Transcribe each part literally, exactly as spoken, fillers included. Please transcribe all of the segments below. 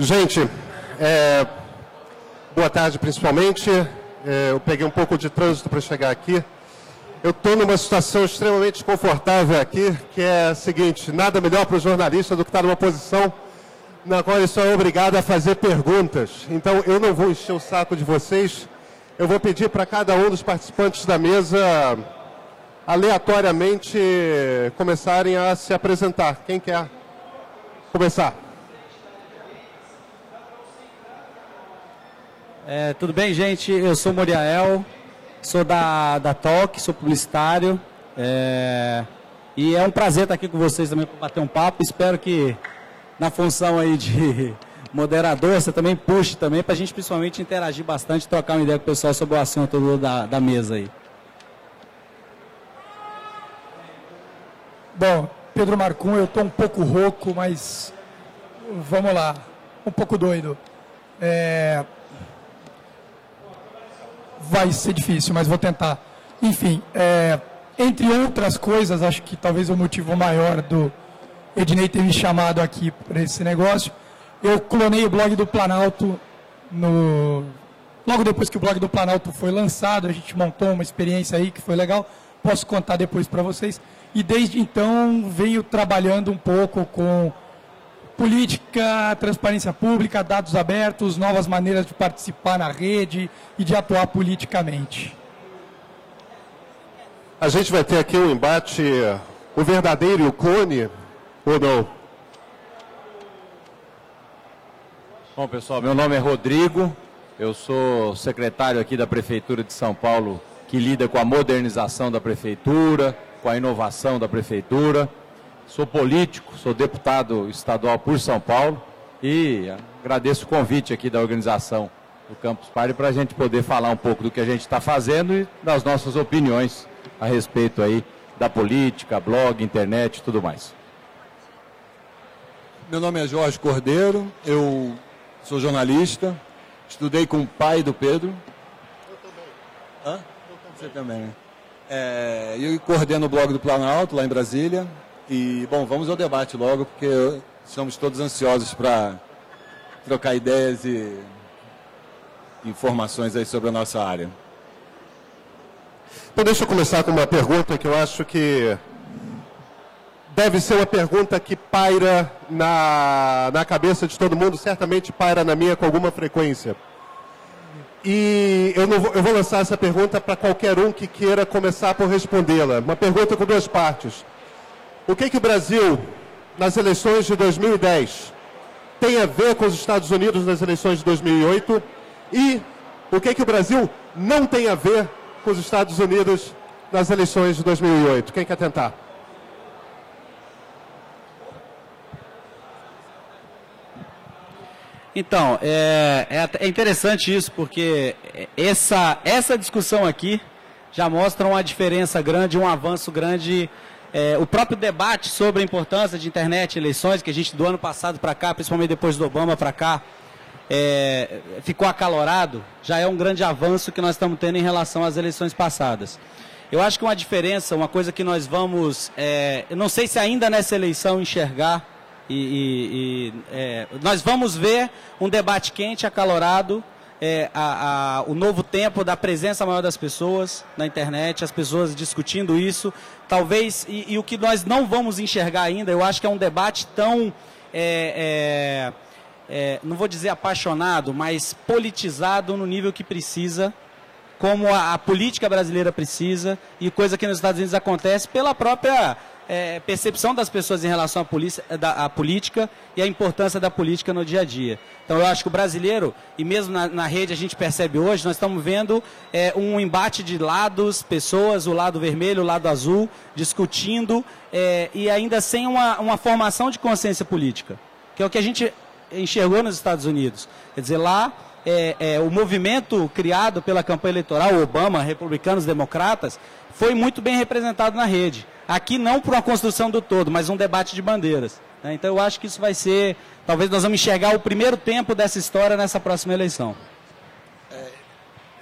Gente, é, boa tarde principalmente. É, eu peguei um pouco de trânsito para chegar aqui. Eu estou numa situação extremamente desconfortável aqui, que é a seguinte: nada melhor para o jornalista do que estar numa posição na qual ele só é obrigado a fazer perguntas. Então, eu não vou encher o saco de vocês. Eu vou pedir para cada um dos participantes da mesa, aleatoriamente, começarem a se apresentar. Quem quer começar? É, tudo bem, gente? Eu sou o Moriael. Sou da, da Talk, sou publicitário, é, e é um prazer estar aqui com vocês também para bater um papo. Espero que na função aí de moderador você também puxe também para a gente principalmente interagir bastante, trocar uma ideia com o pessoal sobre o assunto da, da mesa aí. Bom, Pedro Markun, eu estou um pouco rouco, mas vamos lá, um pouco doido. É... Vai ser difícil, mas vou tentar. Enfim, é, entre outras coisas, acho que talvez o motivo maior do Ednei ter me chamado aqui para esse negócio, eu clonei o blog do Planalto no... Logo depois que o blog do Planalto foi lançado, a gente montou uma experiência aí que foi legal, posso contar depois para vocês. E desde então venho trabalhando um pouco com política, transparência pública, dados abertos, novas maneiras de participar na rede e de atuar politicamente. A gente vai ter aqui um embate, o verdadeiro e o clone, ou não? Bom, pessoal, meu nome é Rodrigo, eu sou secretário aqui da Prefeitura de São Paulo, que lida com a modernização da Prefeitura, com a inovação da Prefeitura. Sou político, sou deputado estadual por São Paulo e agradeço o convite aqui da organização do Campus Party para a gente poder falar um pouco do que a gente está fazendo e das nossas opiniões a respeito aí da política, blog, internet e tudo mais. Meu nome é Jorge Cordeiro, eu sou jornalista, estudei com o pai do Pedro. Eu também. Hã? Eu também. Você também, né? É, eu coordeno o blog do Planalto lá em Brasília. E, bom, vamos ao debate logo, porque estamos todos ansiosos para trocar ideias e informações aí sobre a nossa área. Então, deixa eu começar com uma pergunta que eu acho que deve ser uma pergunta que paira na, na cabeça de todo mundo, certamente paira na minha com alguma frequência. E eu, não vou, eu vou lançar essa pergunta para qualquer um que queira começar por respondê-la. Uma pergunta com duas partes. O que que o Brasil, nas eleições de dois mil e dez, tem a ver com os Estados Unidos nas eleições de dois mil e oito? E o que que o Brasil não tem a ver com os Estados Unidos nas eleições de dois mil e oito? Quem quer tentar? Então, é, é interessante isso, porque essa, essa discussão aqui já mostra uma diferença grande, um avanço grande. É, o próprio debate sobre a importância de internet, eleições, que a gente do ano passado para cá, principalmente depois do Obama para cá, é, ficou acalorado, já é um grande avanço que nós estamos tendo em relação às eleições passadas. Eu acho que uma diferença, uma coisa que nós vamos, é, eu não sei se ainda nessa eleição enxergar, e, e, e é, nós vamos ver um debate quente, acalorado, É, a, a, o novo tempo da presença maior das pessoas na internet, as pessoas discutindo isso, talvez, e, e o que nós não vamos enxergar ainda, eu acho que é um debate tão, é, é, é, não vou dizer apaixonado, mas politizado no nível que precisa, como a, a política brasileira precisa, e coisa que nos Estados Unidos acontece pela própria é, percepção das pessoas em relação à, polícia, da, à política e a importância da política no dia a dia. Então eu acho que o brasileiro, e mesmo na, na rede a gente percebe hoje, nós estamos vendo é, um embate de lados, pessoas, o lado vermelho, o lado azul, discutindo é, e ainda sem uma, uma formação de consciência política, que é o que a gente enxergou nos Estados Unidos. Quer dizer, lá é, é, o movimento criado pela campanha eleitoral, Obama, republicanos, democratas, foi muito bem representado na rede. Aqui não por uma construção do todo, mas um debate de bandeiras. Né? Então eu acho que isso vai ser... Talvez nós vamos enxergar o primeiro tempo dessa história nessa próxima eleição. É,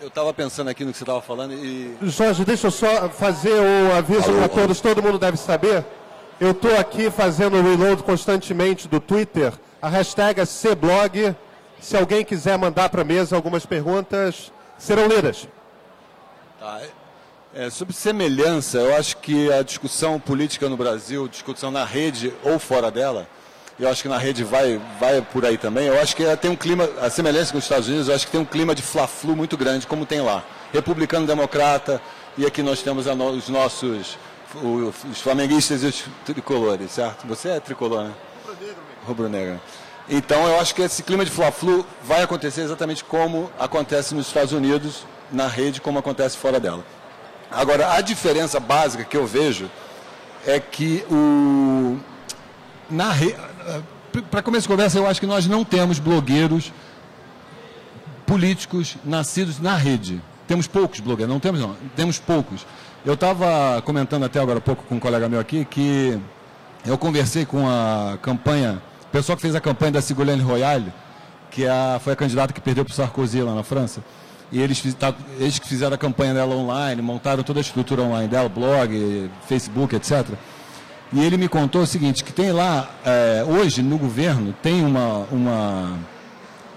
eu estava pensando aqui no que você estava falando e... Jorge, deixa eu só fazer um aviso para todos. Todo mundo deve saber. Eu estou aqui fazendo o reload constantemente do Twitter. A hashtag é C blog. Se alguém quiser mandar para a mesa algumas perguntas, serão lidas. Tá. É, sobre semelhança, eu acho que a discussão política no Brasil, discussão na rede ou fora dela, eu acho que na rede vai, vai por aí também, eu acho que ela tem um clima, a semelhança com os Estados Unidos, eu acho que tem um clima de fla-flu muito grande, como tem lá. Republicano, democrata, e aqui nós temos a no, os nossos, os flamenguistas e os tricolores, certo? Você é tricolor, né? Rubro-negro. Então, eu acho que esse clima de fla-flu vai acontecer exatamente como acontece nos Estados Unidos, na rede, como acontece fora dela. Agora, a diferença básica que eu vejo é que, o... na re... para começo de conversa, eu acho que nós não temos blogueiros políticos nascidos na rede. Temos poucos blogueiros, não temos não, temos poucos. Eu estava comentando até agora há pouco com um colega meu aqui que eu conversei com a campanha, o pessoal que fez a campanha da Ségolène Royal, que a... foi a candidata que perdeu para o Sarkozy lá na França. E eles, eles que fizeram a campanha dela online, montaram toda a estrutura online dela, blog, Facebook, etcétera. E ele me contou o seguinte, que tem lá, é, hoje no governo, tem uma, uma...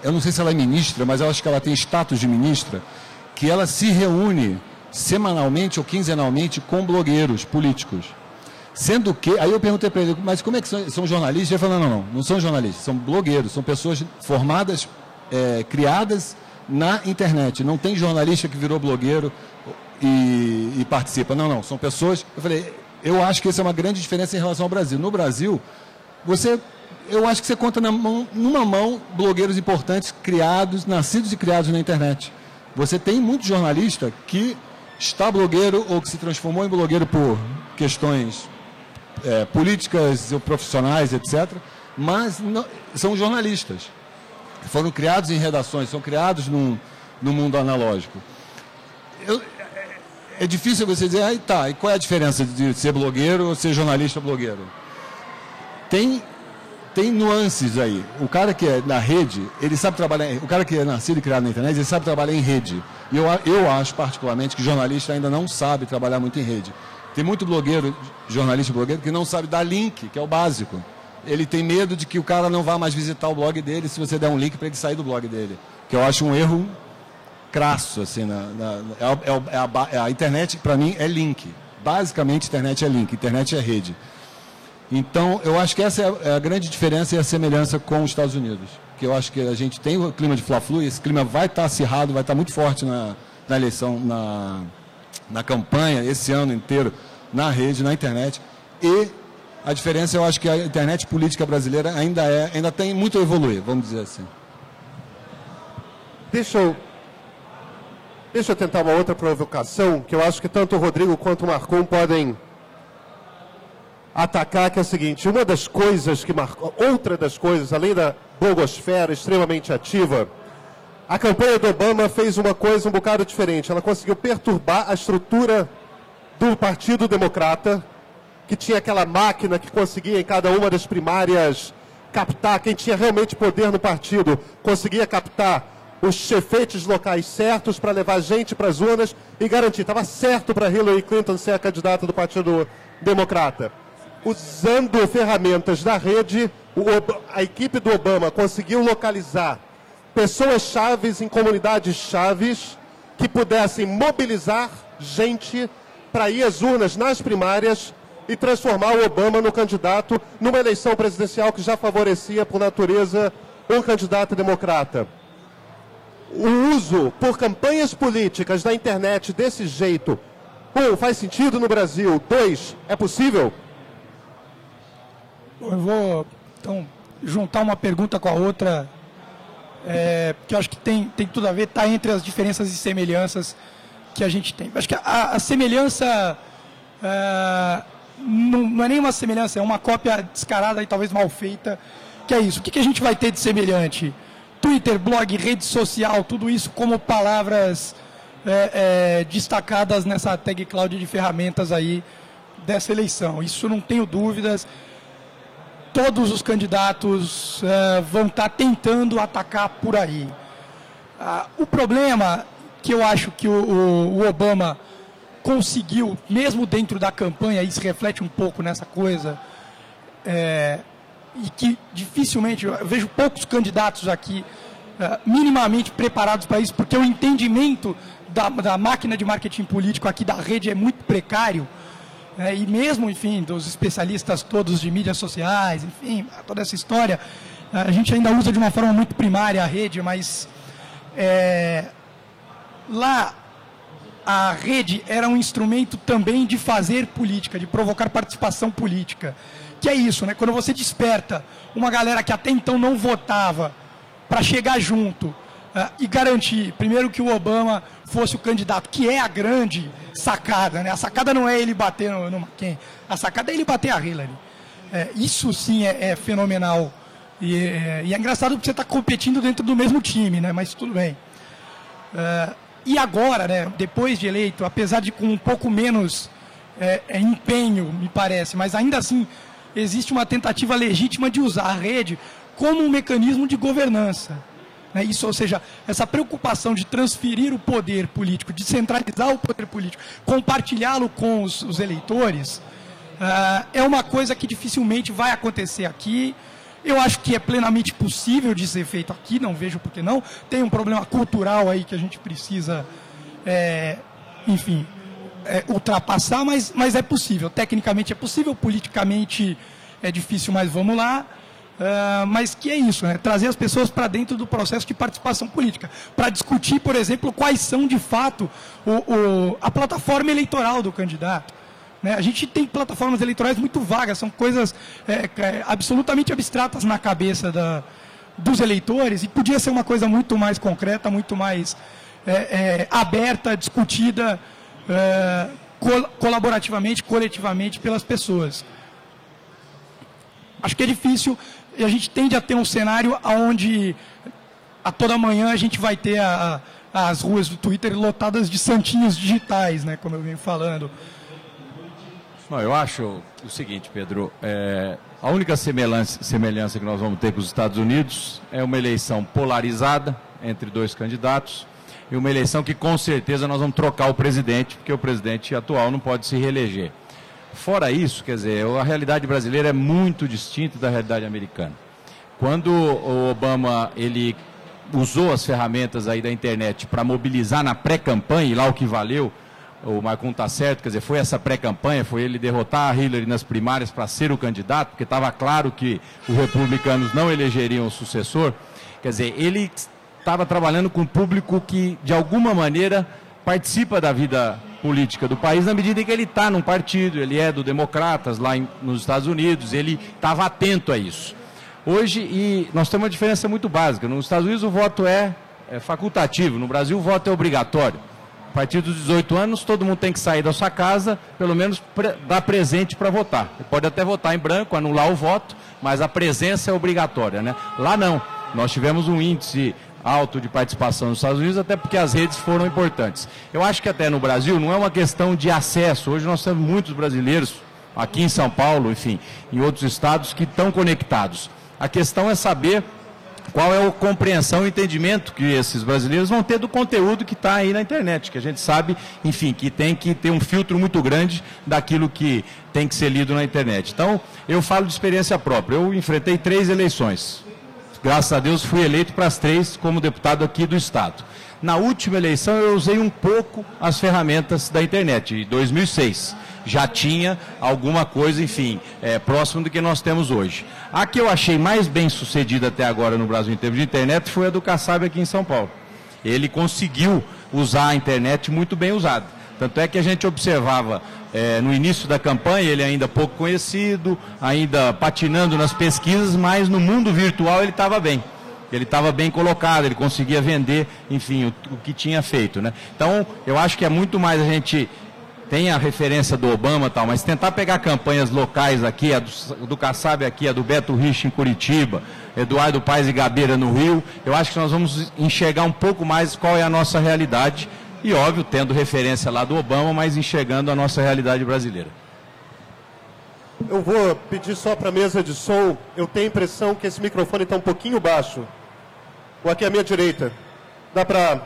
Eu não sei se ela é ministra, mas eu acho que ela tem status de ministra, que ela se reúne semanalmente ou quinzenalmente com blogueiros políticos. Sendo que... Aí eu perguntei para ele, mas como é que são, são jornalistas? Ele falou, não, não, não são jornalistas, são blogueiros, são pessoas formadas, é, criadas... na internet, não tem jornalista que virou blogueiro e, e participa, não, não, são pessoas, eu falei, eu acho que essa é uma grande diferença em relação ao Brasil. No Brasil, você, eu acho que você conta na mão, numa mão, blogueiros importantes, criados, nascidos e criados na internet. Você tem muito jornalista que está blogueiro ou que se transformou em blogueiro por questões é, políticas ou profissionais, etcétera, mas não, são jornalistas. Foram criados em redações, são criados num, num mundo analógico. Eu, é, é difícil você dizer, aí ah, tá, e qual é a diferença de ser blogueiro ou ser jornalista blogueiro? Tem, tem nuances aí. O cara que é na rede, ele sabe trabalhar, o cara que é nascido e criado na internet, ele sabe trabalhar em rede. E eu, eu acho, particularmente, que jornalista ainda não sabe trabalhar muito em rede. Tem muito blogueiro, jornalista blogueiro, que não sabe dar link, que é o básico. Ele tem medo de que o cara não vá mais visitar o blog dele se você der um link para ele sair do blog dele. Que eu acho um erro crasso, assim, na, na, é, é, a, é a internet, para mim, é link. Basicamente, internet é link, internet é rede. Então, eu acho que essa é a, é a grande diferença e a semelhança com os Estados Unidos. Que eu acho que a gente tem o clima de fla-flu e esse clima vai estar acirrado, vai estar muito forte na, na eleição, na, na campanha, esse ano inteiro, na rede, na internet. E... a diferença, eu acho que a internet política brasileira ainda, é, ainda tem muito a evoluir, vamos dizer assim. Deixa eu, deixa eu tentar uma outra provocação, que eu acho que tanto o Rodrigo quanto o Markun podem atacar, que é o seguinte, uma das coisas que marcou, outra das coisas, além da blogosfera extremamente ativa, a campanha do Obama fez uma coisa um bocado diferente, ela conseguiu perturbar a estrutura do Partido Democrata, que tinha aquela máquina que conseguia em cada uma das primárias captar quem tinha realmente poder no partido, conseguia captar os chefetes locais certos para levar gente para as urnas e garantir, estava certo para Hillary Clinton ser a candidata do Partido Democrata. Usando ferramentas da rede, a equipe do Obama conseguiu localizar pessoas chaves em comunidades chaves que pudessem mobilizar gente para ir às urnas nas primárias e transformar o Obama no candidato numa eleição presidencial que já favorecia, por natureza, um candidato democrata. O uso por campanhas políticas da internet desse jeito, um, faz sentido no Brasil, dois, é possível? Eu vou, então, juntar uma pergunta com a outra, é, que eu acho que tem, tem tudo a ver, está entre as diferenças e semelhanças que a gente tem. Acho que a, a semelhança... É, Não, não é nenhuma semelhança, é uma cópia descarada e talvez mal feita, que é isso. O que, que a gente vai ter de semelhante? Twitter, blog, rede social, tudo isso como palavras é, é, destacadas nessa tag cloud de ferramentas aí dessa eleição. Isso não tenho dúvidas. Todos os candidatos é, vão estar tentando atacar por aí. Ah, o problema que eu acho que o, o, o Obama... conseguiu, mesmo dentro da campanha, isso reflete um pouco nessa coisa, é, e que dificilmente, eu vejo poucos candidatos aqui uh, minimamente preparados para isso, porque o entendimento da, da máquina de marketing político aqui da rede é muito precário, né? E mesmo, enfim, dos especialistas todos de mídias sociais, enfim, toda essa história, a gente ainda usa de uma forma muito primária a rede, mas é, lá a rede era um instrumento também de fazer política, de provocar participação política, que é isso, né? Quando você desperta uma galera que até então não votava para chegar junto uh, e garantir, primeiro, que o Obama fosse o candidato, que é a grande sacada, né? A sacada não é ele bater no, no McCain, a sacada é ele bater a Hillary. É, isso sim é, é fenomenal. E é, e é engraçado porque você está competindo dentro do mesmo time, né? Mas tudo bem. Uh, e agora, né, depois de eleito, apesar de com um pouco menos é, é, empenho, me parece, mas ainda assim existe uma tentativa legítima de usar a rede como um mecanismo de governança, né? Isso, ou seja, essa preocupação de transferir o poder político, de centralizar o poder político, compartilhá-lo com os, os eleitores, uh, é uma coisa que dificilmente vai acontecer aqui. Eu acho que é plenamente possível de ser feito aqui, não vejo por que não. Tem um problema cultural aí que a gente precisa, é, enfim, é, ultrapassar, mas, mas é possível. Tecnicamente é possível, politicamente é difícil, mas vamos lá. Uh, mas que é isso, né? Trazer as pessoas para dentro do processo de participação política, para discutir, por exemplo, quais são de fato o, o, a plataforma eleitoral do candidato. Né? A gente tem plataformas eleitorais muito vagas, são coisas é, absolutamente abstratas na cabeça da, dos eleitores, e podia ser uma coisa muito mais concreta, muito mais é, é, aberta, discutida é, col colaborativamente, coletivamente pelas pessoas. Acho que é difícil, e a gente tende a ter um cenário onde a toda manhã a gente vai ter a, a, as ruas do Twitter lotadas de santinhos digitais, né? Como eu venho falando. Não, eu acho o seguinte, Pedro, é, a única semelhança, semelhança que nós vamos ter com os Estados Unidos é uma eleição polarizada entre dois candidatos e uma eleição que com certeza nós vamos trocar o presidente, porque o presidente atual não pode se reeleger. Fora isso, quer dizer, a realidade brasileira é muito distinta da realidade americana. Quando o Obama, ele usou as ferramentas aí da internet para mobilizar na pré-campanha, e lá o que valeu, o Markun está certo, quer dizer, foi essa pré-campanha, foi ele derrotar a Hillary nas primárias para ser o candidato, porque estava claro que os republicanos não elegeriam o sucessor. Quer dizer, ele estava trabalhando com um público que, de alguma maneira, participa da vida política do país, na medida em que ele está num partido, ele é do Democratas lá em, nos Estados Unidos, ele estava atento a isso. Hoje, e nós temos uma diferença muito básica, nos Estados Unidos o voto é, é facultativo, no Brasil o voto é obrigatório. A partir dos dezoito anos, todo mundo tem que sair da sua casa, pelo menos pre- dar presente para votar. Ele pode até votar em branco, anular o voto, mas a presença é obrigatória, né? Lá não. Nós tivemos um índice alto de participação nos Estados Unidos, até porque as redes foram importantes. Eu acho que até no Brasil não é uma questão de acesso. Hoje nós temos muitos brasileiros, aqui em São Paulo, enfim, em outros estados, que estão conectados. A questão é saber qual é a compreensão e entendimento que esses brasileiros vão ter do conteúdo que está aí na internet, que a gente sabe, enfim, que tem que ter um filtro muito grande daquilo que tem que ser lido na internet. Então, eu falo de experiência própria. Eu enfrentei três eleições. Graças a Deus, fui eleito para as três como deputado aqui do Estado. Na última eleição, eu usei um pouco as ferramentas da internet, em dois mil e seis. Já tinha alguma coisa, enfim, é, próximo do que nós temos hoje. A que eu achei mais bem sucedida até agora no Brasil em termos de internet foi a do Kassab aqui em São Paulo. Ele conseguiu usar a internet muito bem usada. Tanto é que a gente observava é, no início da campanha, ele ainda pouco conhecido, ainda patinando nas pesquisas, mas no mundo virtual ele estava bem. Ele estava bem colocado, ele conseguia vender, enfim, o, o que tinha feito, né? Então, eu acho que é muito mais a gente... Tem a referência do Obama e tal, mas tentar pegar campanhas locais aqui, a do, do Kassab aqui, a do Beto Rich em Curitiba, Eduardo Paes e Gabeira no Rio, eu acho que nós vamos enxergar um pouco mais qual é a nossa realidade, e óbvio, tendo referência lá do Obama, mas enxergando a nossa realidade brasileira. Eu vou pedir só para a mesa de som, eu tenho a impressão que esse microfone está um pouquinho baixo, ou aqui à minha direita, dá para...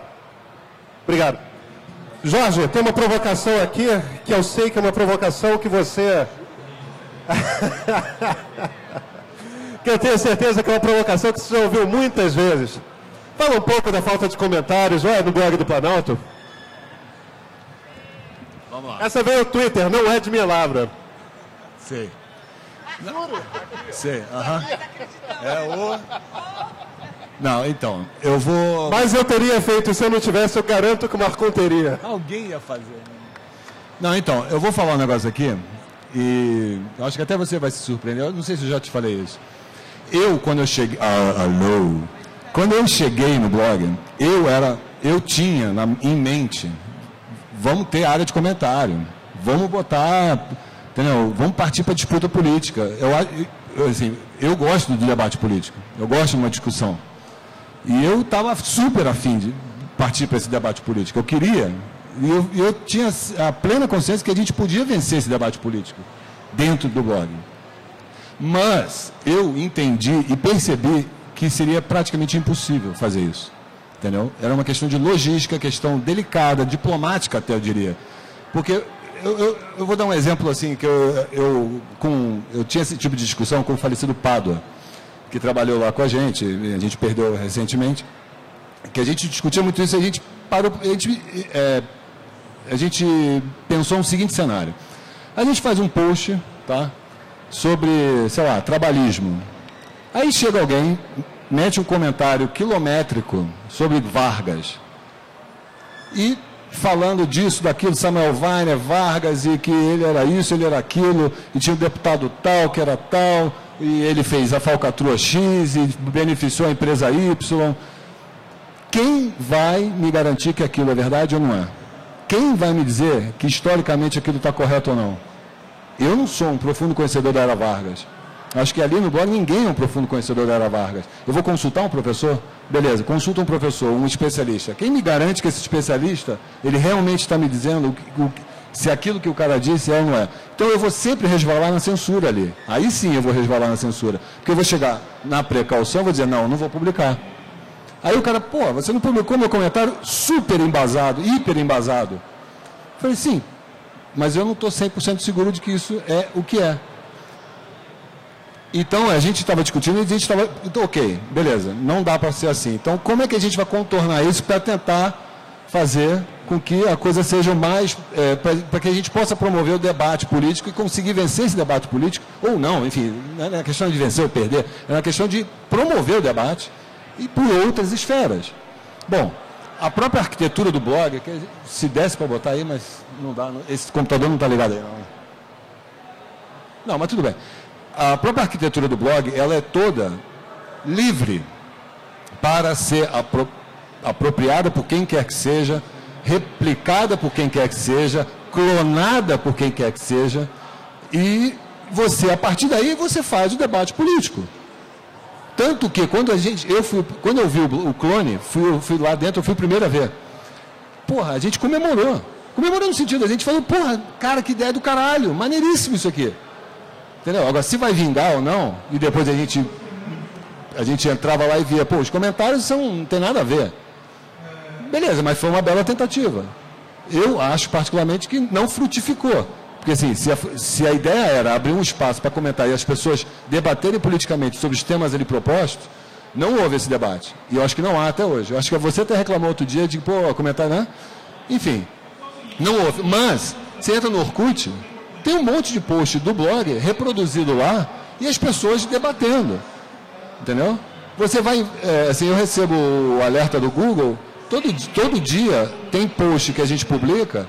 Obrigado. Jorge, tem uma provocação aqui, que eu sei que é uma provocação que você... que eu tenho certeza que é uma provocação que você já ouviu muitas vezes. Fala um pouco da falta de comentários, olha, no blog do Planalto. Vamos lá. Essa veio o Twitter, não é de minha palavra. Sei. Juro? Sei, aham. Uh-huh. É o... Não, então, eu vou... Mas eu teria feito, se eu não tivesse, eu garanto que o Markun teria. Alguém ia fazer. Não, então, eu vou falar um negócio aqui, e eu acho que até você vai se surpreender, eu não sei se eu já te falei isso. Eu, quando eu cheguei... Ah, alô... Quando eu cheguei no blog, eu, era, eu tinha na, em mente, vamos ter área de comentário, vamos botar, entendeu? Vamos partir para a disputa política. Eu, assim, eu gosto do debate político, eu gosto de uma discussão. E eu estava super afim de partir para esse debate político. Eu queria, e eu, eu tinha a plena consciência que a gente podia vencer esse debate político dentro do blog. Mas eu entendi e percebi que seria praticamente impossível fazer isso, entendeu? Era uma questão de logística, questão delicada, diplomática até, eu diria. Porque, eu, eu, eu vou dar um exemplo assim, que eu, eu, com, eu tinha esse tipo de discussão com o falecido Pádua, que trabalhou lá com a gente, a gente perdeu recentemente, que a gente discutia muito isso, a gente parou, a gente, é, a gente pensou no seguinte cenário. A gente faz um post, tá, sobre, sei lá, trabalhismo. Aí chega alguém, mete um comentário quilométrico sobre Vargas. E falando disso, daquilo, Samuel Weiner, Vargas, e que ele era isso, ele era aquilo, e tinha um deputado tal, que era tal, e ele fez a falcatrua X, e beneficiou a empresa Y. Quem vai me garantir que aquilo é verdade ou não é? Quem vai me dizer que historicamente aquilo está correto ou não? Eu não sou um profundo conhecedor da era Vargas. Acho que ali no blog ninguém é um profundo conhecedor da era Vargas. Eu vou consultar um professor? Beleza, consulta um professor, um especialista. Quem me garante que esse especialista, ele realmente está me dizendo o, o, se aquilo que o cara disse é ou não é? Então eu vou sempre resvalar na censura ali. Aí sim eu vou resvalar na censura. Porque eu vou chegar na precaução e vou dizer, não, não vou publicar. Aí o cara, pô, você não publicou meu comentário super embasado, hiper embasado. Eu falei, sim, mas eu não estou cem por cento seguro de que isso é o que é. Então, a gente estava discutindo e a gente estava... Então, ok, beleza, não dá para ser assim. Então, como é que a gente vai contornar isso para tentar fazer com que a coisa seja mais... É, para que a gente possa promover o debate político e conseguir vencer esse debate político, ou não, enfim, não é questão de vencer ou perder, é uma questão de promover o debate e por outras esferas. Bom, a própria arquitetura do blog, que se desse para botar aí, mas não dá, esse computador não está ligado aí. Não, mas tudo bem. A própria arquitetura do blog, ela é toda livre para ser apro- apropriada por quem quer que seja, replicada por quem quer que seja, clonada por quem quer que seja, e você, a partir daí, você faz o debate político. Tanto que, quando, a gente, eu, fui, quando eu vi o, o clone, fui, fui lá dentro, eu fui o primeiro a ver. Porra, a gente comemorou. Comemorou no sentido, a gente falou, porra, cara, que ideia do caralho, maneiríssimo isso aqui. Entendeu? Agora, se vai vingar ou não, e depois a gente, a gente entrava lá e via, pô, os comentários são, não tem nada a ver. Beleza, mas foi uma bela tentativa. Eu acho, particularmente, que não frutificou. Porque, assim, se a, se a ideia era abrir um espaço para comentar e as pessoas debaterem politicamente sobre os temas ali propostos, não houve esse debate. E eu acho que não há até hoje. Eu acho que você até reclamou outro dia de, pô, comentar, né? Enfim, não houve. Mas, você entra no Orkut... Tem um monte de post do blog reproduzido lá e as pessoas debatendo, entendeu? Você vai, é, assim, eu recebo o alerta do Google, todo, todo dia tem post que a gente publica,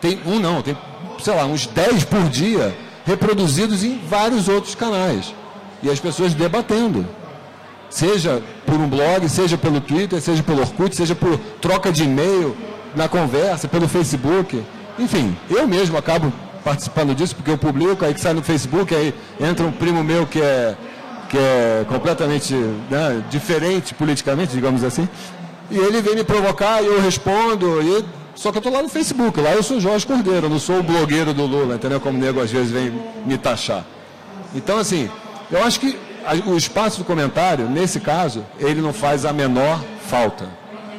tem um não, tem, sei lá, uns dez por dia reproduzidos em vários outros canais e as pessoas debatendo, seja por um blog, seja pelo Twitter, seja pelo Orkut, seja por troca de e-mail, na conversa, pelo Facebook, enfim, eu mesmo acabo participando disso, porque eu publico, aí que sai no Facebook, aí entra um primo meu que é, que é completamente, né, diferente politicamente, digamos assim, e ele vem me provocar e eu respondo, e... só que eu estou lá no Facebook, lá eu sou Jorge Cordeiro, eu não sou o blogueiro do Lula, entendeu? Como o nego às vezes vem me taxar. Então, assim, eu acho que o espaço do comentário, nesse caso, ele não faz a menor falta.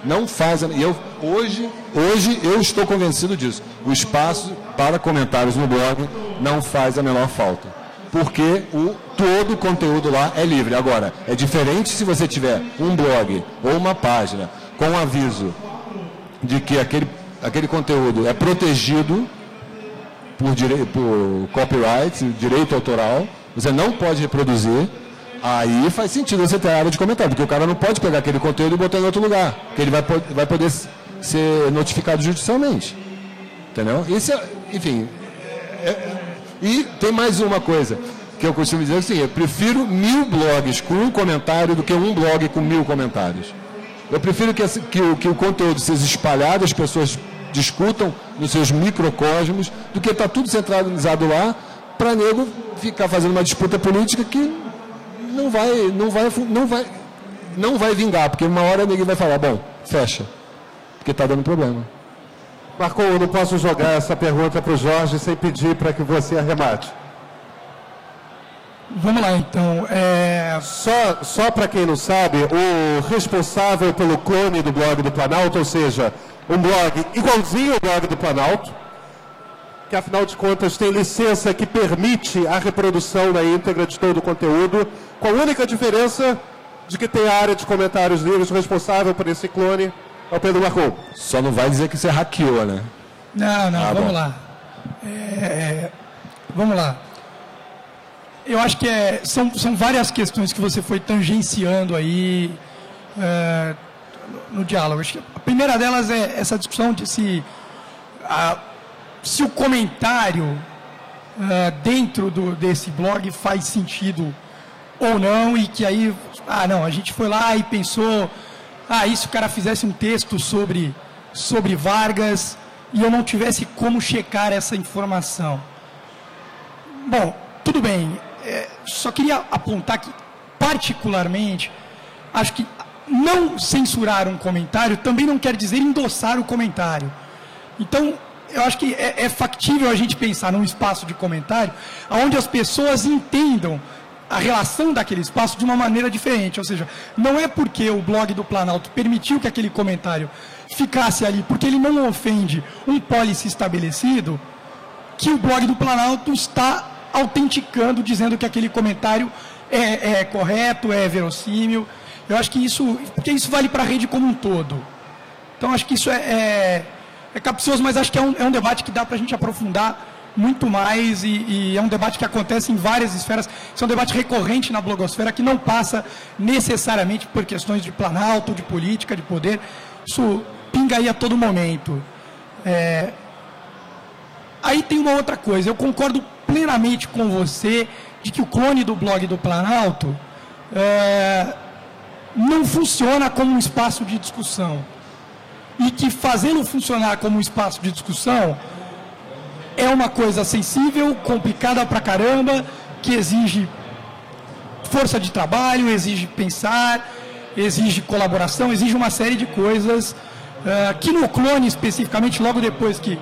Não faz, e eu, hoje, hoje eu estou convencido disso. O espaço para comentários no blog não faz a menor falta. porque o, todo o conteúdo lá é livre. Agora, é diferente se você tiver um blog ou uma página com um aviso de que aquele, aquele conteúdo é protegido por, dire, por copyright, direito autoral, você não pode reproduzir, aí faz sentido você ter a área de comentário, porque o cara não pode pegar aquele conteúdo e botar em outro lugar, porque ele vai, vai poder ser notificado judicialmente. Entendeu? Isso é, enfim... É, é, e tem mais uma coisa que eu costumo dizer assim, eu prefiro mil blogs com um comentário do que um blog com mil comentários. Eu prefiro que, que, o, que o conteúdo seja espalhado, as pessoas discutam nos seus microcosmos, do que está tudo centralizado lá, para nego ficar fazendo uma disputa política que não vai, não vai, não vai, não vai vingar, porque uma hora ninguém vai falar, bom, fecha, porque está dando problema. Markun, eu não posso jogar essa pergunta para o Jorge sem pedir para que você arremate. Vamos lá, então. É... Só, só para quem não sabe, o responsável pelo clone do Blog do Planalto, ou seja, um blog igualzinho ao Blog do Planalto, que afinal de contas tem licença que permite a reprodução na íntegra de todo o conteúdo, com a única diferença de que tem a área de comentários livres responsável por esse clone. Ô Pedro Markun, só não vai dizer que você hackeou, né? Não, não, ah, vamos bom. lá. É, vamos lá. Eu acho que é, são, são várias questões que você foi tangenciando aí é, no diálogo. Acho que a primeira delas é essa discussão de se, a, se o comentário a, dentro do, desse blog faz sentido ou não, e que aí, ah, não, a gente foi lá e pensou... Ah, e se o cara fizesse um texto sobre, sobre Vargas e eu não tivesse como checar essa informação? Bom, tudo bem. É, só queria apontar que, particularmente, acho que não censurar um comentário também não quer dizer endossar o comentário. Então, eu acho que é, é factível a gente pensar num espaço de comentário onde as pessoas entendam a relação daquele espaço de uma maneira diferente, ou seja, não é porque o Blog do Planalto permitiu que aquele comentário ficasse ali, porque ele não ofende um policy estabelecido, que o Blog do Planalto está autenticando, dizendo que aquele comentário é, é correto, é verossímil. Eu acho que isso, porque isso vale para a rede como um todo. Então, acho que isso é, é, é capcioso, mas acho que é um, é um debate que dá para a gente aprofundar muito mais, e, e é um debate que acontece em várias esferas. Isso é um debate recorrente na blogosfera, que não passa necessariamente por questões de Planalto, de política, de poder. Isso pinga aí a todo momento. É... Aí tem uma outra coisa. Eu concordo plenamente com você de que o clone do Blog do Planalto é... não funciona como um espaço de discussão. E que fazê-lo funcionar como um espaço de discussão... é uma coisa sensível, complicada pra caramba, que exige força de trabalho, exige pensar, exige colaboração, exige uma série de coisas uh, que no clone especificamente, logo depois que,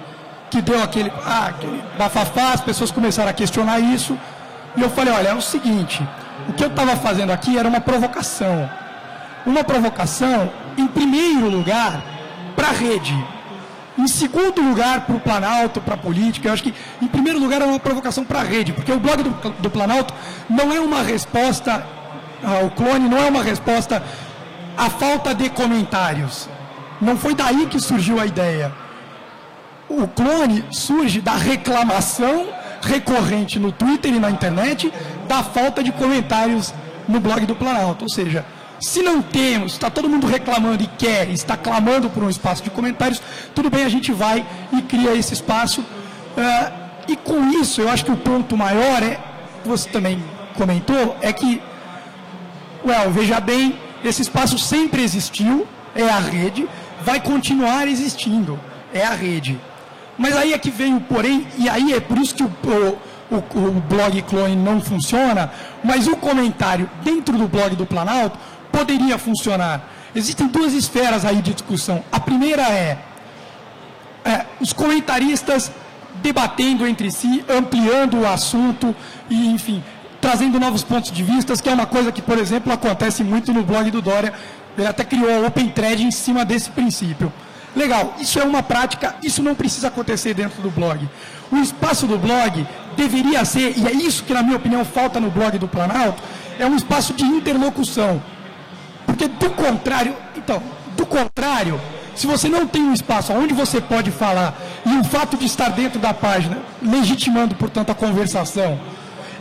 que deu aquele, ah, aquele bafafá, as pessoas começaram a questionar isso, e eu falei, olha, é o seguinte, o que eu estava fazendo aqui era uma provocação. Uma provocação, em primeiro lugar, para a rede. Em segundo lugar, para o Planalto, para a política. Eu acho que, em primeiro lugar, é uma provocação para a rede, porque o Blog do, do Planalto não é uma resposta, o clone não é uma resposta à falta de comentários. Não foi daí que surgiu a ideia. O clone surge da reclamação recorrente no Twitter e na internet da falta de comentários no Blog do Planalto. Ou seja, se não temos, está todo mundo reclamando e quer, está clamando por um espaço de comentários, tudo bem, a gente vai e cria esse espaço. Uh, e com isso, eu acho que o ponto maior é, você também comentou, é que, well, veja bem, esse espaço sempre existiu, é a rede, vai continuar existindo, é a rede. Mas aí é que vem o porém, e aí é por isso que o... o O, o blog clone não funciona, mas o comentário dentro do Blog do Planalto poderia funcionar. Existem duas esferas aí de discussão. A primeira é, é os comentaristas debatendo entre si, ampliando o assunto e, enfim, trazendo novos pontos de vista, que é uma coisa que, por exemplo, acontece muito no blog do Dória. Ele até criou a Open Thread em cima desse princípio. Legal, isso é uma prática, isso não precisa acontecer dentro do blog. O espaço do blog deveria ser, e é isso que na minha opinião falta no blog do Planalto, é um espaço de interlocução. Porque do contrário, então, do contrário, se você não tem um espaço onde você pode falar, e o fato de estar dentro da página, legitimando, portanto, a conversação,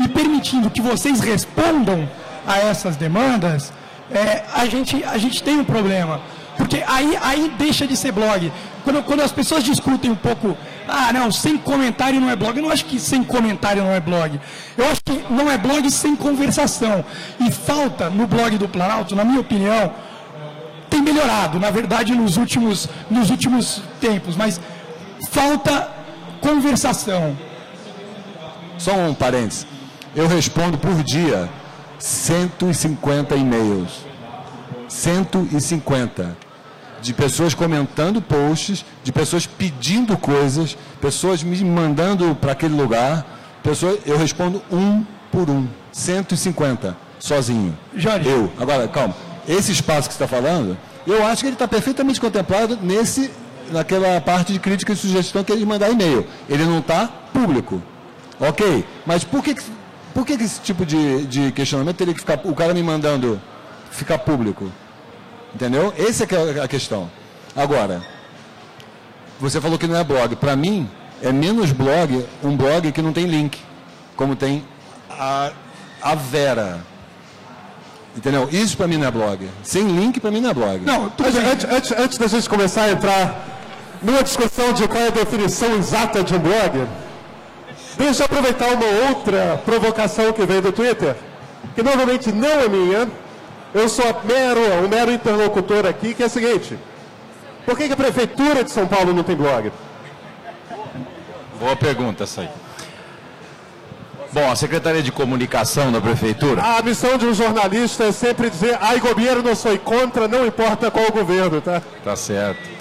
e permitindo que vocês respondam a essas demandas, é, a, gente, a gente tem um problema. Porque aí, aí deixa de ser blog. Quando, quando as pessoas discutem um pouco, ah, não, sem comentário não é blog. Eu não acho que sem comentário não é blog. Eu acho que não é blog sem conversação. E falta no blog do Planalto, na minha opinião, tem melhorado, na verdade, nos últimos, nos últimos tempos. Mas falta conversação. Só um parênteses. Eu respondo por dia cento e cinquenta e-mails. cento e cinquenta. De pessoas comentando posts, de pessoas pedindo coisas, pessoas me mandando para aquele lugar, pessoas, eu respondo um por um, cento e cinquenta, sozinho. Jorge. Eu. Agora, calma, esse espaço que você está falando, eu acho que ele está perfeitamente contemplado nesse, naquela parte de crítica e sugestão que ele mandar e-mail. Ele não está público. Ok, mas por que, por que esse tipo de, de questionamento teria que ficar, o cara me mandando ficar público? Entendeu? Essa é a questão. Agora, você falou que não é blog. Para mim, é menos blog um blog que não tem link, como tem a, a Vera. Entendeu? Isso para mim não é blog. Sem link, para mim não é blog. Não, antes, antes, antes da gente começar a entrar numa discussão de qual é a definição exata de um blog, deixa eu aproveitar uma outra provocação que veio do Twitter, que normalmente não é minha. Eu sou mero, um mero interlocutor aqui, que é o seguinte. Por que, que a Prefeitura de São Paulo não tem blog? Boa pergunta essa aí. Bom, a Secretaria de Comunicação da Prefeitura... A missão de um jornalista é sempre dizer, ai, governo, eu sou contra, não importa qual governo, tá? Tá certo.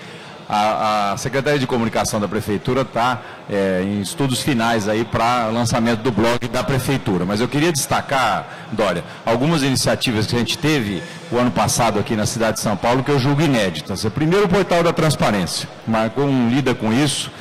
A, a Secretaria de Comunicação da Prefeitura está é, em estudos finais aí para lançamento do blog da Prefeitura. Mas eu queria destacar, Dória, algumas iniciativas que a gente teve o ano passado aqui na cidade de São Paulo que eu julgo inéditas. Primeiro, o Portal da Transparência. Markun um lida com isso.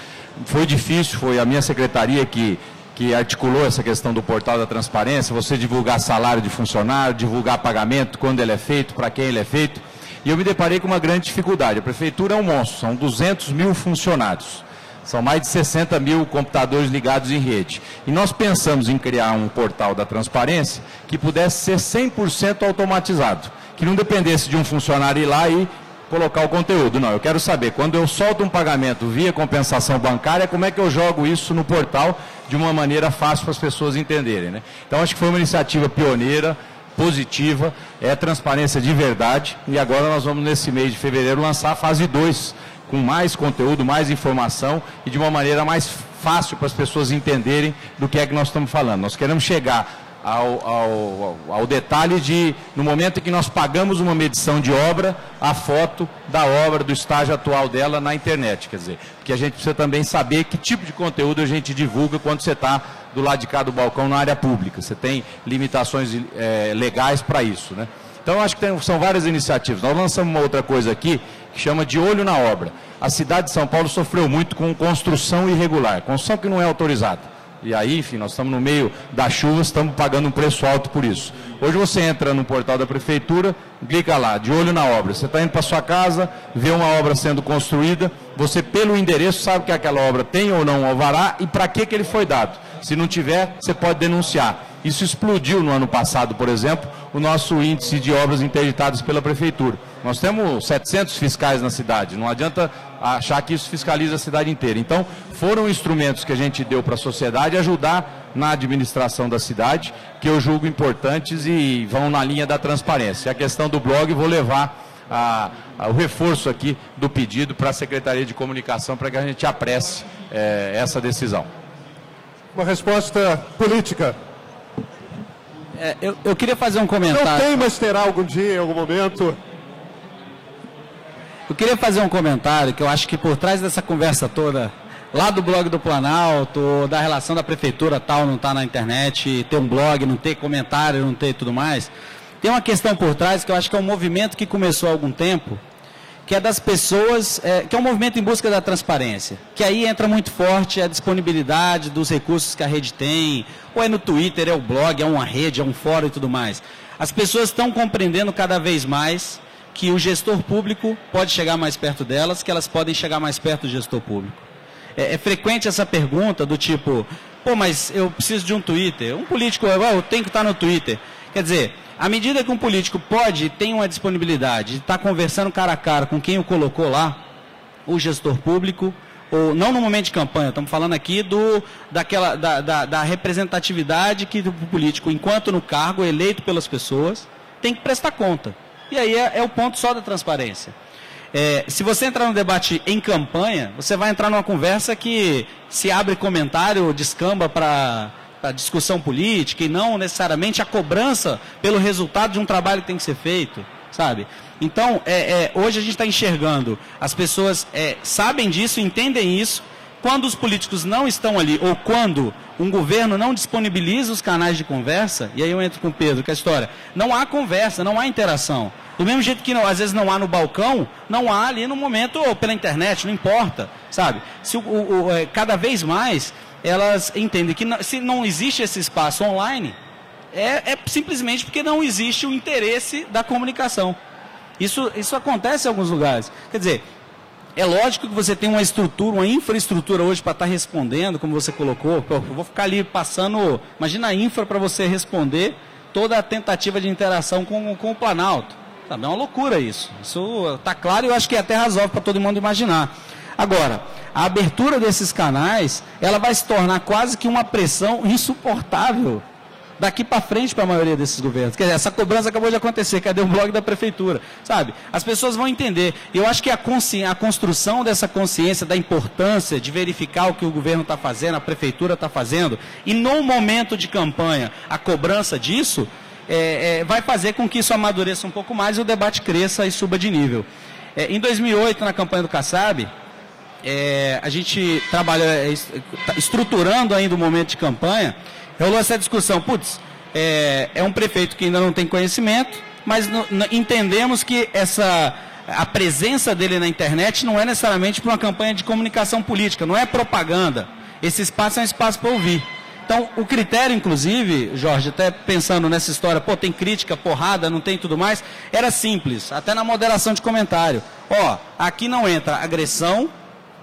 Foi difícil, foi a minha secretaria que, que articulou essa questão do Portal da Transparência, você divulgar salário de funcionário, divulgar pagamento, quando ele é feito, para quem ele é feito. E eu me deparei com uma grande dificuldade. A prefeitura é um monstro, são duzentos mil funcionários. São mais de sessenta mil computadores ligados em rede. E nós pensamos em criar um portal da transparência que pudesse ser cem por cento automatizado. Que não dependesse de um funcionário ir lá e colocar o conteúdo. Não, eu quero saber, quando eu solto um pagamento via compensação bancária, como é que eu jogo isso no portal de uma maneira fácil para as pessoas entenderem, né? Então, acho que foi uma iniciativa pioneira, positiva, é transparência de verdade, e agora nós vamos nesse mês de fevereiro lançar a fase dois, com mais conteúdo, mais informação e de uma maneira mais fácil para as pessoas entenderem do que é que nós estamos falando. Nós queremos chegar ao, ao, ao detalhe de, no momento em que nós pagamos uma medição de obra, a foto da obra, do estágio atual dela na internet, quer dizer, porque a gente precisa também saber que tipo de conteúdo a gente divulga quando você está do lado de cá do balcão na área pública. Você tem limitações é, legais para isso, né? Então, acho que tem, são várias iniciativas. Nós lançamos uma outra coisa aqui, que chama de Olho na Obra. A cidade de São Paulo sofreu muito com construção irregular, construção que não é autorizada. E aí, enfim, nós estamos no meio da chuva, estamos pagando um preço alto por isso. Hoje você entra no portal da prefeitura, clica lá, de olho na obra. Você está indo para sua casa, vê uma obra sendo construída, você pelo endereço sabe que aquela obra tem ou não um alvará e para que que ele foi dado. Se não tiver, você pode denunciar. Isso explodiu no ano passado, por exemplo, o nosso índice de obras interditadas pela prefeitura. Nós temos setecentos fiscais na cidade, não adianta achar que isso fiscaliza a cidade inteira. Então, foram instrumentos que a gente deu para a sociedade ajudar na administração da cidade, que eu julgo importantes e vão na linha da transparência. A questão do blog, vou levar a, a, o reforço aqui do pedido para a Secretaria de Comunicação para que a gente apresse é, essa decisão. Uma resposta política. É, eu, eu queria fazer um comentário. Não tem, mas terá algum dia, em algum momento. Eu queria fazer um comentário que eu acho que por trás dessa conversa toda, lá do blog do Planalto, da relação da prefeitura tal, não tá na internet, ter um blog, não ter comentário, não ter tudo mais, tem uma questão por trás que eu acho que é um movimento que começou há algum tempo que é das pessoas, é, que é um movimento em busca da transparência, que aí entra muito forte a disponibilidade dos recursos que a rede tem, ou é no Twitter, é o blog, é uma rede, é um fórum e tudo mais. As pessoas estão compreendendo cada vez mais que o gestor público pode chegar mais perto delas, que elas podem chegar mais perto do gestor público. É, é frequente essa pergunta do tipo, pô, mas eu preciso de um Twitter, um político, eu tenho que estar no Twitter. Quer dizer, à medida que um político pode e tem uma disponibilidade de estar conversando cara a cara com quem o colocou lá, o gestor público, ou não no momento de campanha, estamos falando aqui do, daquela, da, da, da representatividade que o político, enquanto no cargo, eleito pelas pessoas, tem que prestar conta. E aí é, é o ponto só da transparência. É, se você entrar no debate em campanha, você vai entrar numa conversa que se abre comentário, descamba para a discussão política e não necessariamente a cobrança pelo resultado de um trabalho que tem que ser feito, sabe? Então, é, é, hoje a gente está enxergando, as pessoas é, sabem disso, entendem isso, quando os políticos não estão ali ou quando um governo não disponibiliza os canais de conversa, e aí eu entro com o Pedro, que é a história, não há conversa, não há interação. Do mesmo jeito que não, às vezes não há no balcão, não há ali no momento, ou pela internet, não importa, sabe? Se o, o, o, é, cada vez mais elas entendem que não, se não existe esse espaço online, é, é simplesmente porque não existe o interesse da comunicação. Isso, isso acontece em alguns lugares. Quer dizer, é lógico que você tem uma estrutura, uma infraestrutura hoje para estar respondendo, como você colocou. Eu vou ficar ali passando, imagina a infra para você responder toda a tentativa de interação com, com o Planalto. É uma loucura isso. Isso está claro e eu acho que é até razoável para todo mundo imaginar. Agora, a abertura desses canais, ela vai se tornar quase que uma pressão insuportável daqui para frente para a maioria desses governos. Quer dizer, essa cobrança acabou de acontecer, cadê o blog da prefeitura? Sabe? As pessoas vão entender. Eu acho que a, consci... a construção dessa consciência da importância de verificar o que o governo está fazendo, a prefeitura está fazendo, e no momento de campanha, a cobrança disso, é, é, vai fazer com que isso amadureça um pouco mais e o debate cresça e suba de nível. É, em dois mil e oito, na campanha do Kassab, é, a gente trabalha é, estruturando ainda o momento de campanha, rolou essa discussão, putz, é, é um prefeito que ainda não tem conhecimento, mas no, no, entendemos que essa, a presença dele na internet não é necessariamente para uma campanha de comunicação política, não é propaganda, esse espaço é um espaço para ouvir. Então, o critério, inclusive, Jorge, até pensando nessa história, pô, tem crítica, porrada, não tem tudo mais, era simples, até na moderação de comentário. Ó, aqui não entra agressão,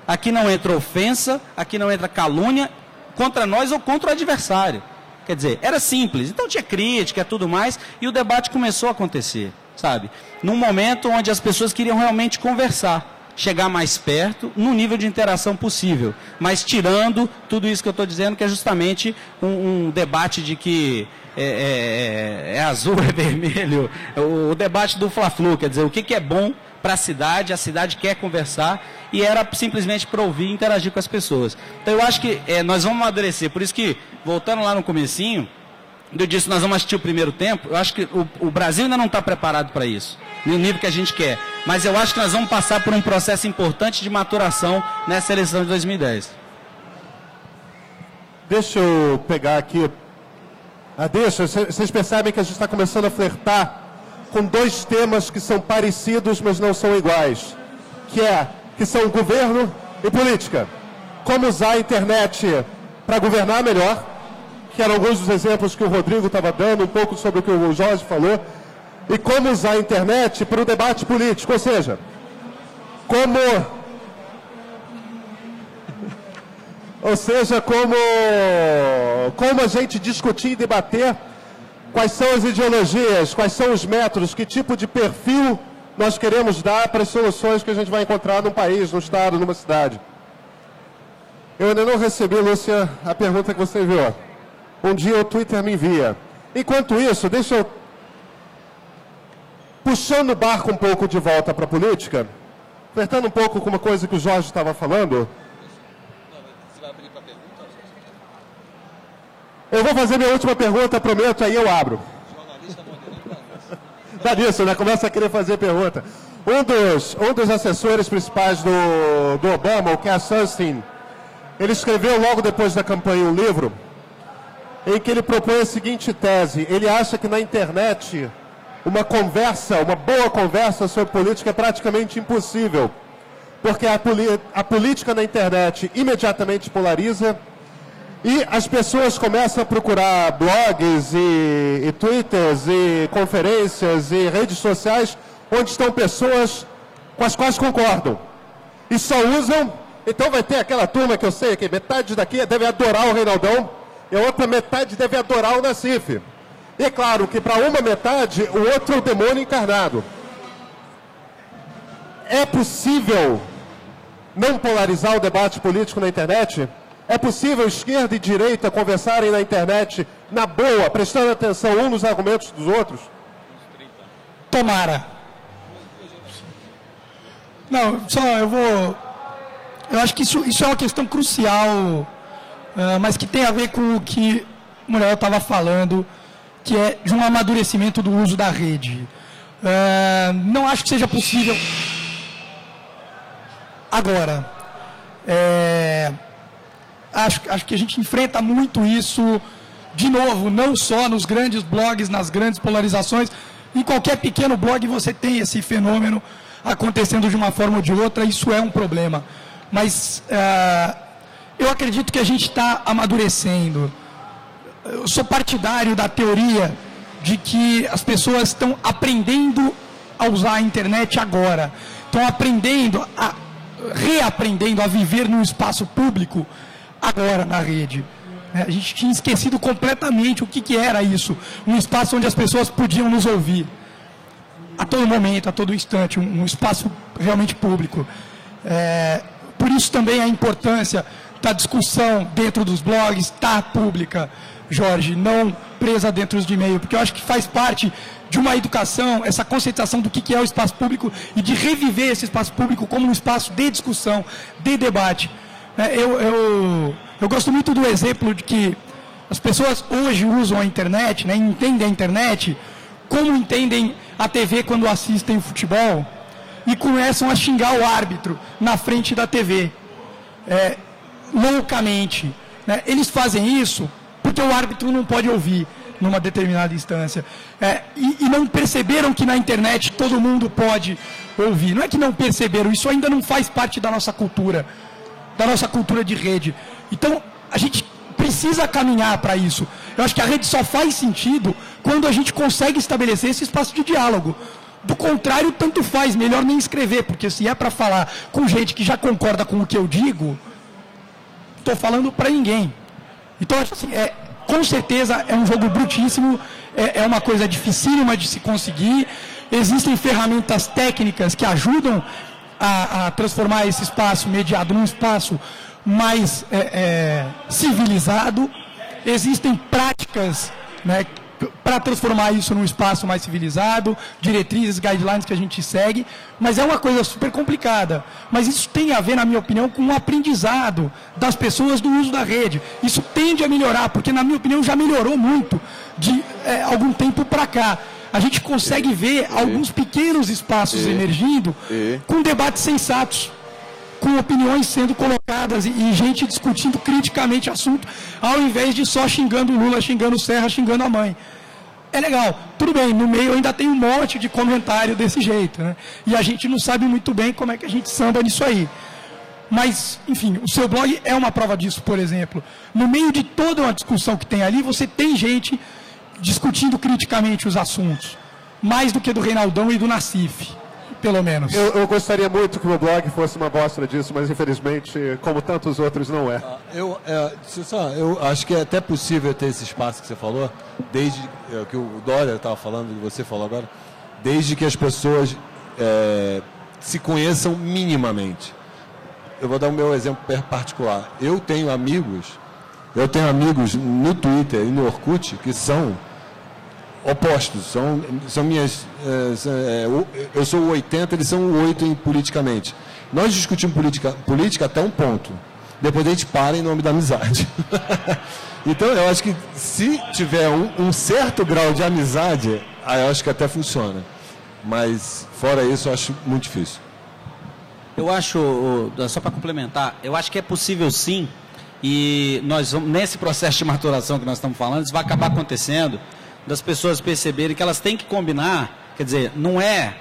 aqui não entra ofensa, aqui não entra calúnia, contra nós ou contra o adversário. Quer dizer, era simples, então tinha crítica e tudo mais, e o debate começou a acontecer, sabe? Num momento onde as pessoas queriam realmente conversar, chegar mais perto, no nível de interação possível, mas tirando tudo isso que eu estou dizendo, que é justamente um, um debate de que é, é, é azul, é vermelho, o, o debate do Fla-Flu, quer dizer, o que, que é bom para a cidade, a cidade quer conversar, e era simplesmente para ouvir e interagir com as pessoas. Então eu acho que é, nós vamos amadurecer, por isso que, voltando lá no comecinho, eu disse, nós vamos assistir o primeiro tempo, eu acho que o, o Brasil ainda não está preparado para isso, no nível que a gente quer. Mas eu acho que nós vamos passar por um processo importante de maturação nessa eleição de dois mil e dez. Deixa eu pegar aqui. Ah, deixa, vocês percebem que a gente está começando a flertar com dois temas que são parecidos, mas não são iguais. Que é, que são governo e política. Como usar a internet para governar melhor, que eram alguns dos exemplos que o Rodrigo estava dando, um pouco sobre o que o Jorge falou, e como usar a internet para o debate político, ou seja, como... ou seja, como... como a gente discutir e debater quais são as ideologias, quais são os métodos, que tipo de perfil nós queremos dar para as soluções que a gente vai encontrar num país, num estado, numa cidade. Eu ainda não recebi, Lúcia, a pergunta que você enviou. Um dia o Twitter me envia. Enquanto isso, deixa eu... puxando o barco um pouco de volta para a política, apertando um pouco com uma coisa que o Jorge estava falando. Você vai abrir para a pergunta? Eu vou fazer minha última pergunta, prometo, aí eu abro. Dá nisso, né? Começa a querer fazer pergunta. Um dos, um dos assessores principais do, do Obama, o Cass Sunstein, ele escreveu logo depois da campanha um livro em que ele propõe a seguinte tese. Ele acha que na internet... uma conversa, uma boa conversa sobre política é praticamente impossível, porque a, a política na internet imediatamente polariza e as pessoas começam a procurar blogs e, e twitters e conferências e redes sociais onde estão pessoas com as quais concordam e só usam. Então vai ter aquela turma que eu sei que metade daqui deve adorar o Reinaldão e a outra metade deve adorar o Nassif. E é claro que para uma metade, o outro é o demônio encarnado. É possível não polarizar o debate político na internet? É possível esquerda e direita conversarem na internet na boa, prestando atenção um nos argumentos dos outros? Tomara. Não, só eu vou... Eu acho que isso, isso é uma questão crucial, uh, mas que tem a ver com o que o Moriael estava falando, que é de um amadurecimento do uso da rede. Uh, não acho que seja possível... Agora, é, acho, acho que a gente enfrenta muito isso, de novo, não só nos grandes blogs, nas grandes polarizações, em qualquer pequeno blog você tem esse fenômeno acontecendo de uma forma ou de outra, isso é um problema. Mas uh, eu acredito que a gente está amadurecendo. Eu sou partidário da teoria de que as pessoas estão aprendendo a usar a internet agora. Estão aprendendo, a, reaprendendo a viver num espaço público agora na rede. A gente tinha esquecido completamente o que, que era isso. Um espaço onde as pessoas podiam nos ouvir. A todo momento, a todo instante. Um, um espaço realmente público. É, por isso também a importância da discussão dentro dos blogs está pública, Jorge, não presa dentro dos e-mails, porque eu acho que faz parte de uma educação, essa concentração do que é o espaço público e de reviver esse espaço público como um espaço de discussão, de debate. Eu, eu, eu gosto muito do exemplo de que as pessoas hoje usam a internet, né, entendem a internet, como entendem a T V quando assistem o futebol, e começam a xingar o árbitro na frente da T V, é, loucamente. Né? Eles fazem isso porque o árbitro não pode ouvir numa determinada instância. É, e, e não perceberam que na internet todo mundo pode ouvir. Não é que não perceberam, isso ainda não faz parte da nossa cultura, da nossa cultura de rede. Então, a gente precisa caminhar para isso. Eu acho que a rede só faz sentido quando a gente consegue estabelecer esse espaço de diálogo. Do contrário, tanto faz, melhor nem escrever, porque se é para falar com gente que já concorda com o que eu digo, estou falando para ninguém. Então, assim, é, com certeza é um jogo brutíssimo, é, é uma coisa dificílima de se conseguir. Existem ferramentas técnicas que ajudam a, a transformar esse espaço mediado num espaço mais é, é, civilizado. Existem práticas, né, para transformar isso num espaço mais civilizado, diretrizes, guidelines que a gente segue, mas é uma coisa super complicada. Mas isso tem a ver, na minha opinião, com o aprendizado das pessoas do uso da rede. Isso tende a melhorar, porque, na minha opinião, já melhorou muito de é, algum tempo para cá. A gente consegue ver alguns pequenos espaços emergindo com debates sensatos, com opiniões sendo colocadas e, e gente discutindo criticamente o assunto, ao invés de só xingando o Lula, xingando o Serra, xingando a mãe. É legal, tudo bem, no meio ainda tem um monte de comentário desse jeito, né? E a gente não sabe muito bem como é que a gente samba nisso aí. Mas, enfim, o seu blog é uma prova disso, por exemplo. No meio de toda uma discussão que tem ali, você tem gente discutindo criticamente os assuntos, mais do que do Reinaldão e do Nassif. Pelo menos. Eu, eu gostaria muito que o meu blog fosse uma amostra disso, mas infelizmente, como tantos outros, não é. Eu, é, só, eu acho que é até possível ter esse espaço que você falou, desde é, que o Dória estava falando, e você falou agora, desde que as pessoas é, se conheçam minimamente. Eu vou dar o meu exemplo particular. Eu tenho amigos, eu tenho amigos no Twitter e no Orkut que são opostos, são, são minhas, eu sou o oitenta, eles são o oito politicamente. Nós discutimos política, política até um ponto, depois a gente para em nome da amizade. Então eu acho que se tiver um, um certo grau de amizade, aí eu acho que até funciona, mas fora isso eu acho muito difícil. Eu acho, só para complementar, eu acho que é possível sim, e nós, nesse processo de maturação que nós estamos falando, isso vai acabar acontecendo. das pessoas perceberem que elas têm que combinar, quer dizer, não é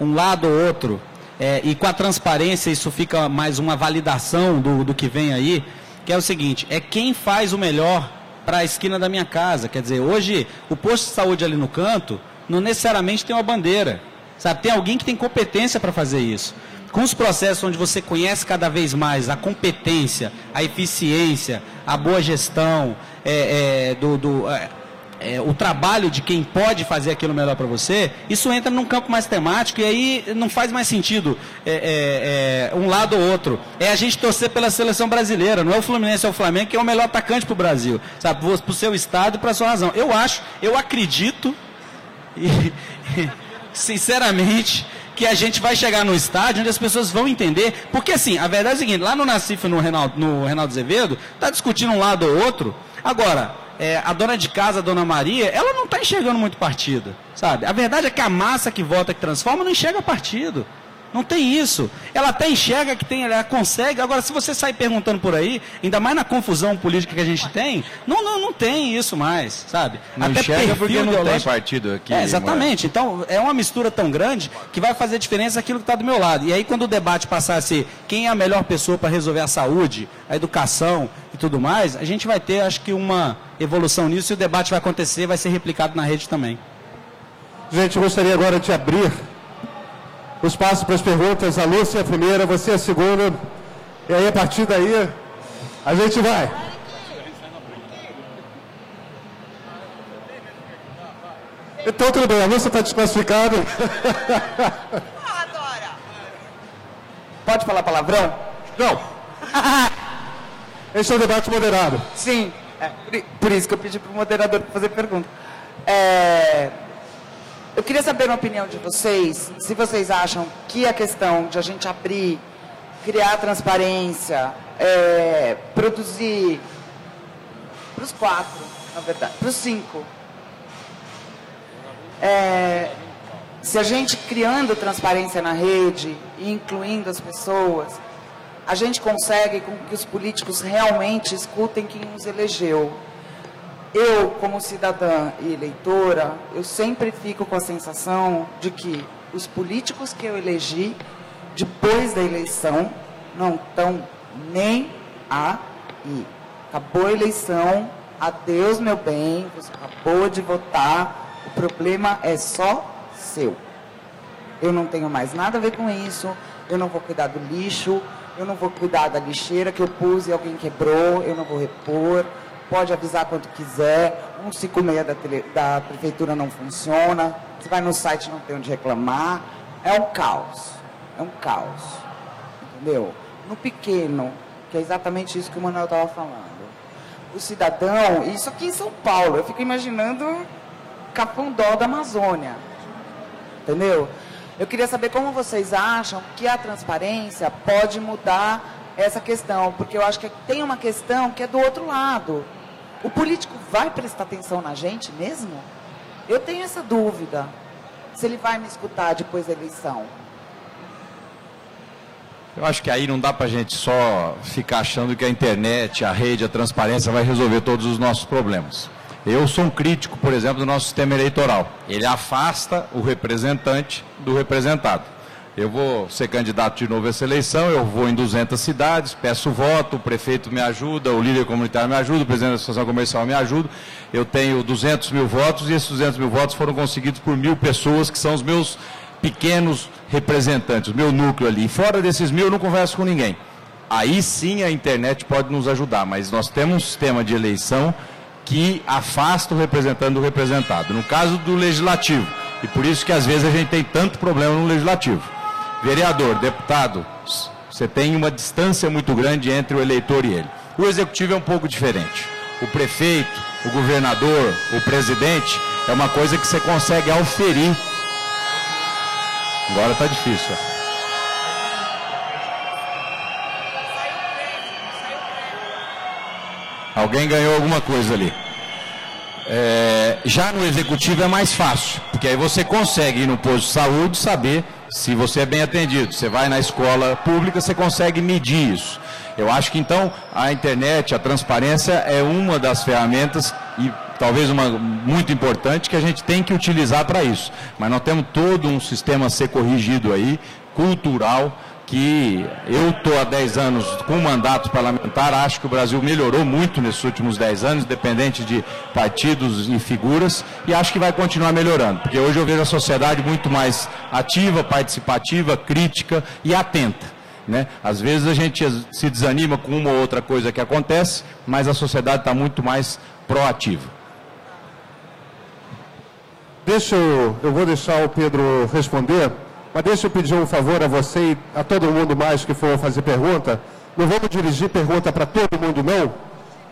um lado ou outro, é, e com a transparência isso fica mais uma validação do, do que vem aí, que é o seguinte, é quem faz o melhor para a esquina da minha casa, quer dizer, hoje o posto de saúde ali no canto não necessariamente tem uma bandeira, sabe? Tem alguém que tem competência para fazer isso. Com os processos onde você conhece cada vez mais a competência, a eficiência, a boa gestão, é, é, do, do, é, é, o trabalho de quem pode fazer aquilo melhor para você, isso entra num campo mais temático e aí não faz mais sentido é, é, é, um lado ou outro. É a gente torcer pela seleção brasileira, não é o Fluminense, é o Flamengo que é o melhor atacante para o Brasil, sabe? Para o seu estado e para a sua razão. Eu acho, eu acredito, e, sinceramente... que a gente vai chegar no estádio onde as pessoas vão entender, porque assim, a verdade é a seguinte, lá no Nassif, no Reinaldo, no Reinaldo Azevedo, está discutindo um lado ou outro, agora, é, a dona de casa, a dona Maria, ela não está enxergando muito partido, sabe? A verdade é que a massa que vota, que transforma, não enxerga partido, não tem isso, ela até enxerga que tem, ela consegue, agora se você sair perguntando por aí, ainda mais na confusão política que a gente tem, não, não, não tem isso mais, sabe? Não até enxerga porque não tem partido aqui. É, exatamente, então é uma mistura tão grande que vai fazer diferença aquilo que está do meu lado, e aí quando o debate passar a ser quem é a melhor pessoa para resolver a saúde, a educação e tudo mais, a gente vai ter, acho que, uma evolução nisso, e o debate vai acontecer, vai ser replicado na rede também. Gente, eu gostaria agora de abrir o espaço para as perguntas. A Lúcia é a primeira, você é a segunda. E aí, a partir daí, a gente vai. Então, tudo bem. A Lúcia está desclassificada. Ah, Dora. Pode falar palavrão? Não. Este é um debate moderado. Sim. É, por isso que eu pedi para o moderador fazer pergunta. É... Eu queria saber a opinião de vocês, se vocês acham que a questão de a gente abrir, criar transparência, é, produzir para os quatro, na verdade, para os cinco. É, se a gente criando transparência na rede e incluindo as pessoas, a gente consegue com que os políticos realmente escutem quem os elegeu. Eu, como cidadã e eleitora, eu sempre fico com a sensação de que os políticos que eu elegi, depois da eleição, não estão nem aí. Acabou a eleição, adeus meu bem, você acabou de votar, o problema é só seu. Eu não tenho mais nada a ver com isso, eu não vou cuidar do lixo, eu não vou cuidar da lixeira que eu pus e alguém quebrou, eu não vou repor. Pode avisar quando quiser, cento e cinquenta e seis da, tele, da prefeitura não funciona, você vai no site não tem onde reclamar, é um caos, é um caos, entendeu? No pequeno, que é exatamente isso que o Manuel estava falando, o cidadão, isso aqui em São Paulo, eu fico imaginando Capão-Dó da Amazônia, entendeu? Eu queria saber como vocês acham que a transparência pode mudar essa questão, porque eu acho que tem uma questão que é do outro lado. O político vai prestar atenção na gente mesmo? Eu tenho essa dúvida. Se ele vai me escutar depois da eleição. Eu acho que aí não dá para a gente só ficar achando que a internet, a rede, a transparência vai resolver todos os nossos problemas. Eu sou um crítico, por exemplo, do nosso sistema eleitoral. Ele afasta o representante do representado. Eu vou ser candidato de novo a essa eleição, eu vou em duzentas cidades, peço voto, o prefeito me ajuda, o líder comunitário me ajuda, o presidente da associação comercial me ajuda. Eu tenho duzentos mil votos e esses duzentos mil votos foram conseguidos por mil pessoas, que são os meus pequenos representantes, o meu núcleo ali. E fora desses mil eu não converso com ninguém. Aí sim a internet pode nos ajudar, mas nós temos um sistema de eleição que afasta o representante do representado. No caso do legislativo, e por isso que às vezes a gente tem tanto problema no legislativo. Vereador, deputado, você tem uma distância muito grande entre o eleitor e ele. O executivo é um pouco diferente. O prefeito, o governador, o presidente, é uma coisa que você consegue auferir. Agora está difícil. Ó. Alguém ganhou alguma coisa ali. É, já no executivo é mais fácil, porque aí você consegue ir no posto de saúde saber se você é bem atendido. Você vai na escola pública, você consegue medir isso. Eu acho que então a internet, a transparência é uma das ferramentas e talvez uma muito importante, que a gente tem que utilizar para isso. Mas nós temos todo um sistema a ser corrigido aí, cultural, que eu estou há dez anos com mandato parlamentar, acho que o Brasil melhorou muito nesses últimos dez anos, dependente de partidos e figuras, e acho que vai continuar melhorando, porque hoje eu vejo a sociedade muito mais ativa, participativa, crítica e atenta, né? Às vezes a gente se desanima com uma ou outra coisa que acontece, mas a sociedade está muito mais proativa. Deixa eu, eu vou deixar o Pedro responder. Mas deixa eu pedir um favor a você e a todo mundo mais que for fazer pergunta. Não vamos dirigir pergunta para todo mundo, não.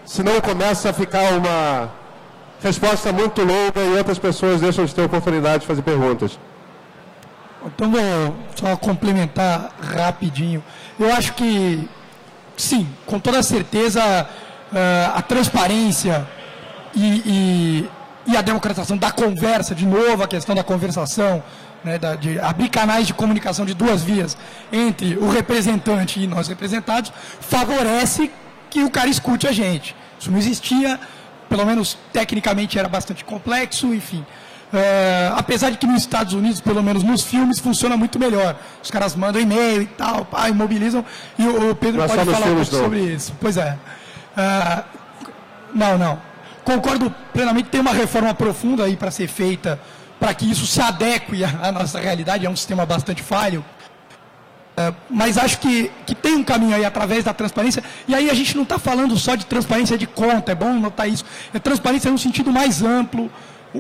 Senão começa a ficar uma resposta muito longa e outras pessoas deixam de ter oportunidade de fazer perguntas. Então, vou só complementar rapidinho. Eu acho que, sim, com toda certeza, a transparência e, e, e a democratização da conversa, de novo, a questão da conversação, né, de abrir canais de comunicação de duas vias entre o representante e nós representados, favorece que o cara escute a gente. Isso não existia, pelo menos tecnicamente era bastante complexo, enfim. É, apesar de que nos Estados Unidos, pelo menos nos filmes, funciona muito melhor. Os caras mandam e-mail e tal, pá, imobilizam, e o, o Pedro Mas pode falar um pouco sobre isso. Pois é. é. Não, não. Concordo plenamente, tem uma reforma profunda aí para ser feita, para que isso se adeque à nossa realidade, é um sistema bastante falho, é, mas acho que, que tem um caminho aí através da transparência, e aí a gente não está falando só de transparência de conta, é bom notar isso, é transparência num sentido mais amplo,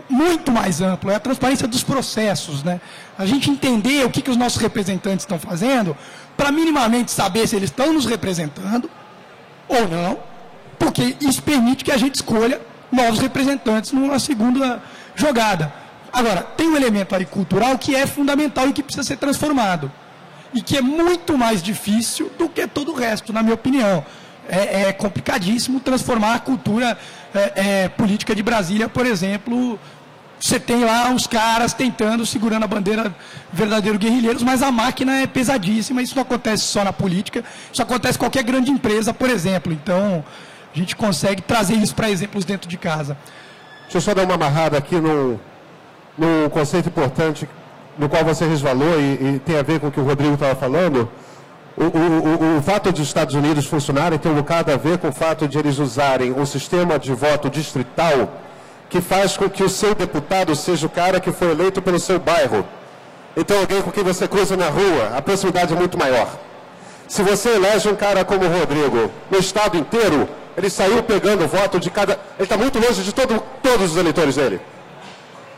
muito mais amplo, é a transparência dos processos, né? A gente entender o que, que os nossos representantes estão fazendo, para minimamente saber se eles estão nos representando ou não, porque isso permite que a gente escolha novos representantes numa segunda jogada. Agora, tem um elemento aí cultural que é fundamental e que precisa ser transformado. E que é muito mais difícil do que todo o resto, na minha opinião. É, é complicadíssimo transformar a cultura é, é, política de Brasília, por exemplo. Você tem lá uns caras tentando, segurando a bandeira, verdadeiros guerrilheiros, mas a máquina é pesadíssima. Isso não acontece só na política, isso acontece em qualquer grande empresa, por exemplo. Então, a gente consegue trazer isso para exemplos dentro de casa. Deixa eu só dar uma amarrada aqui no... num conceito importante no qual você resvalou e, e tem a ver com o que o Rodrigo estava falando, o, o, o, o fato de os Estados Unidos funcionarem tem um bocado a ver com o fato de eles usarem um sistema de voto distrital que faz com que o seu deputado seja o cara que foi eleito pelo seu bairro. Então, alguém com quem você cruza na rua, a proximidade é muito maior. Se você elege um cara como o Rodrigo no estado inteiro, ele saiu pegando o voto de cada... Ele está muito longe de todo, todos os eleitores dele.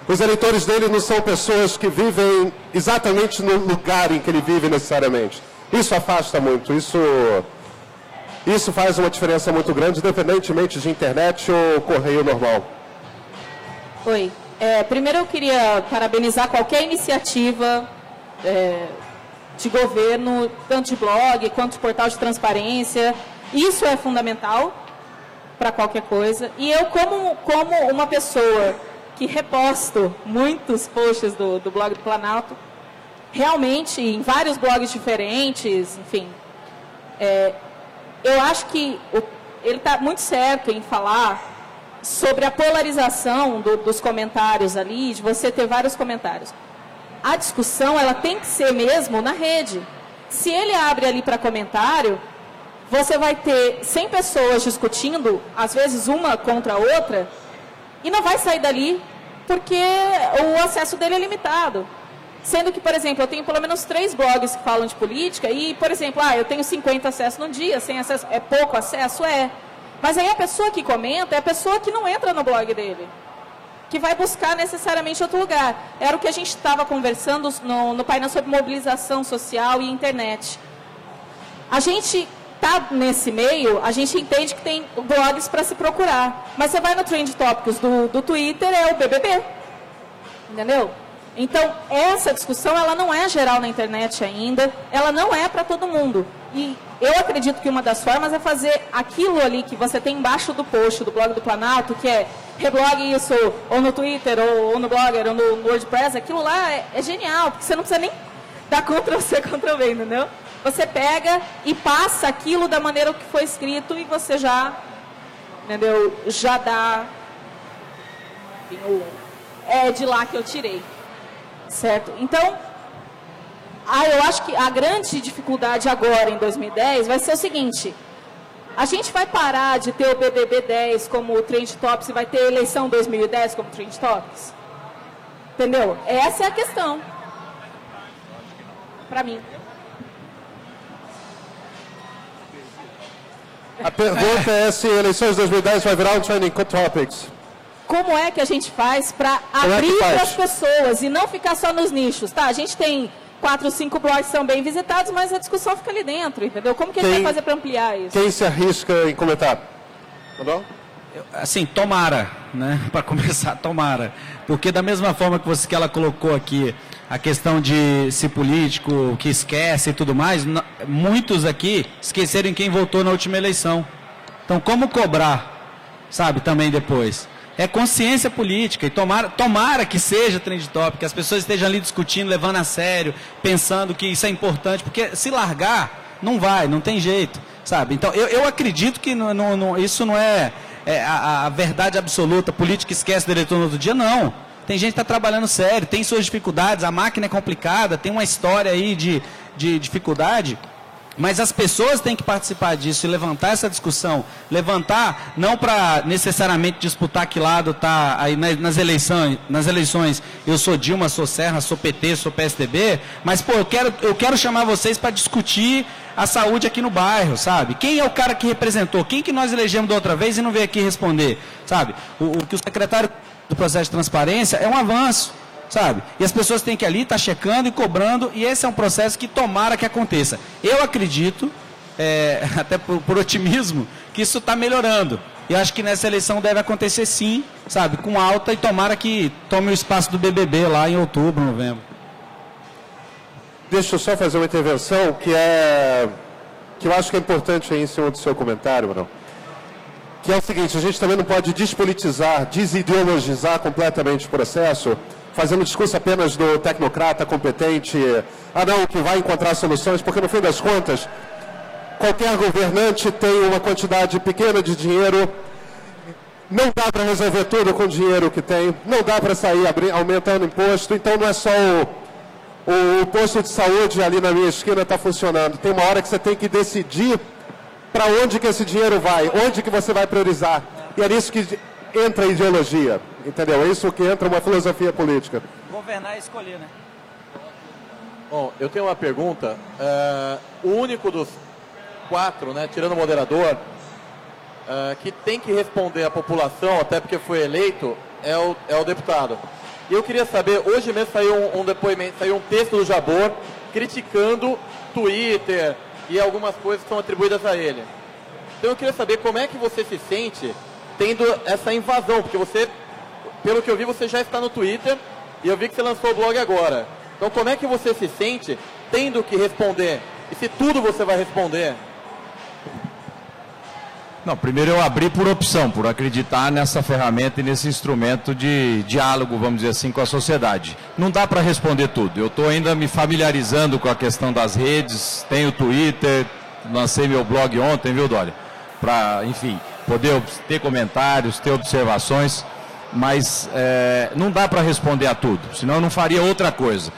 Os eleitores dele não são pessoas que vivem exatamente no lugar em que ele vive necessariamente. Isso afasta muito, isso, isso faz uma diferença muito grande, independentemente de internet ou correio normal. Oi. É, primeiro eu queria parabenizar qualquer iniciativa é, de governo, tanto de blog quanto de portal de transparência. Isso é fundamental para qualquer coisa. E eu, como, como uma pessoa... que reposto muitos posts do, do blog do Planalto, realmente, em vários blogs diferentes, enfim, é, eu acho que o, ele está muito certo em falar sobre a polarização do, dos comentários ali, de você ter vários comentários. A discussão, ela tem que ser mesmo na rede. Se ele abre ali para comentário, você vai ter cem pessoas discutindo, às vezes uma contra a outra, e não vai sair dali porque o acesso dele é limitado. Sendo que, por exemplo, eu tenho pelo menos três blogs que falam de política e, por exemplo, ah, eu tenho cinquenta acessos no dia, cem acessos é pouco acesso? É. Mas aí a pessoa que comenta é a pessoa que não entra no blog dele, que vai buscar necessariamente outro lugar. Era o que a gente estava conversando no, no painel sobre mobilização social e internet. A gente... tá nesse meio, a gente entende que tem blogs para se procurar. Mas você vai no Trend Topics do, do Twitter, é o B B B. Entendeu? Então, essa discussão, ela não é geral na internet ainda. Ela não é para todo mundo. E eu acredito que uma das formas é fazer aquilo ali que você tem embaixo do post do blog do Planalto, que é reblogue isso, ou no Twitter, ou, ou no Blogger, ou no, no WordPress. Aquilo lá é, é genial, porque você não precisa nem dar Ctrl-C, Ctrl-V, entendeu? Você pega e passa aquilo da maneira que foi escrito e você já, entendeu, já dá enfim, ou é de lá que eu tirei, certo? Então, ah, eu acho que a grande dificuldade agora, em dois mil e dez, vai ser o seguinte: a gente vai parar de ter o B B B dez como Trend Topics e vai ter eleição dois mil e dez como Trend Topics? Entendeu? Essa é a questão. Para mim. A pergunta é se eleições de dois mil e dez vai virar um Trending Topics. Como é que a gente faz para abrir para as pessoas e não ficar só nos nichos? Tá, a gente tem quatro, cinco blogs são bem visitados, mas a discussão fica ali dentro, entendeu? Como que quem, a gente vai fazer para ampliar isso? Quem se arrisca em comentar? Tá bom? Eu, assim, tomara, né? Para começar, tomara. Porque da mesma forma que, você, que ela colocou aqui, a questão de se político, que esquece e tudo mais, não, muitos aqui esqueceram em quem votou na última eleição. Então, como cobrar, sabe, também depois? É consciência política, e tomara, tomara que seja trend topic, que as pessoas estejam ali discutindo, levando a sério, pensando que isso é importante, porque se largar, não vai, não tem jeito, sabe? Então, eu, eu acredito que não, não, não, isso não é, é a, a verdade absoluta, política esquece do eleitor no outro dia, não. Tem gente que está trabalhando sério, tem suas dificuldades, a máquina é complicada, tem uma história aí de, de dificuldade. Mas as pessoas têm que participar disso e levantar essa discussão. Levantar, não para necessariamente disputar que lado está aí nas eleições, nas eleições. Eu sou Dilma, sou Serra, sou P T, sou P S D B. Mas, pô, eu quero, eu quero chamar vocês para discutir a saúde aqui no bairro, sabe? Quem é o cara que representou? Quem que nós elegemos da outra vez e não veio aqui responder, sabe? O, o que o secretário do processo de transparência é um avanço, sabe? E as pessoas têm que ali estar tá checando e cobrando, e esse é um processo que tomara que aconteça. Eu acredito, é, até por, por otimismo, que isso está melhorando. E acho que nessa eleição deve acontecer sim, sabe? Com alta, e tomara que tome o espaço do B B B lá em outubro, novembro. Deixa eu só fazer uma intervenção que é que eu acho que é importante aí em cima do seu comentário, Bruno. Que é o seguinte, a gente também não pode despolitizar, desideologizar completamente o processo, fazendo discurso apenas do tecnocrata competente, ah não, que vai encontrar soluções, porque no fim das contas, qualquer governante tem uma quantidade pequena de dinheiro, não dá para resolver tudo com o dinheiro que tem, não dá para sair abrir, aumentando imposto, então não é só o, o, o posto de saúde ali na minha esquina está funcionando, tem uma hora que você tem que decidir para onde que esse dinheiro vai, onde que você vai priorizar, e é isso que entra a ideologia, entendeu? É isso que entra uma filosofia política. Governar é escolher, né? Bom, eu tenho uma pergunta. Uh, o único dos quatro, né, tirando o moderador, uh, que tem que responder à população, até porque foi eleito, é o, é o deputado. E eu queria saber, hoje mesmo saiu um, um depoimento, saiu um texto do Jabor criticando Twitter e algumas coisas que são atribuídas a ele. Então eu queria saber como é que você se sente tendo essa invasão, porque você, pelo que eu vi, você já está no Twitter e eu vi que você lançou o blog agora. Então, como é que você se sente tendo que responder? E se tudo você vai responder? Não, primeiro eu abri por opção, por acreditar nessa ferramenta e nesse instrumento de diálogo, vamos dizer assim, com a sociedade. Não dá para responder tudo. Eu estou ainda me familiarizando com a questão das redes, tenho Twitter, lancei meu blog ontem, viu, Dória? Para, enfim, poder ter comentários, ter observações, mas é, não dá para responder a tudo, senão eu não faria outra coisa.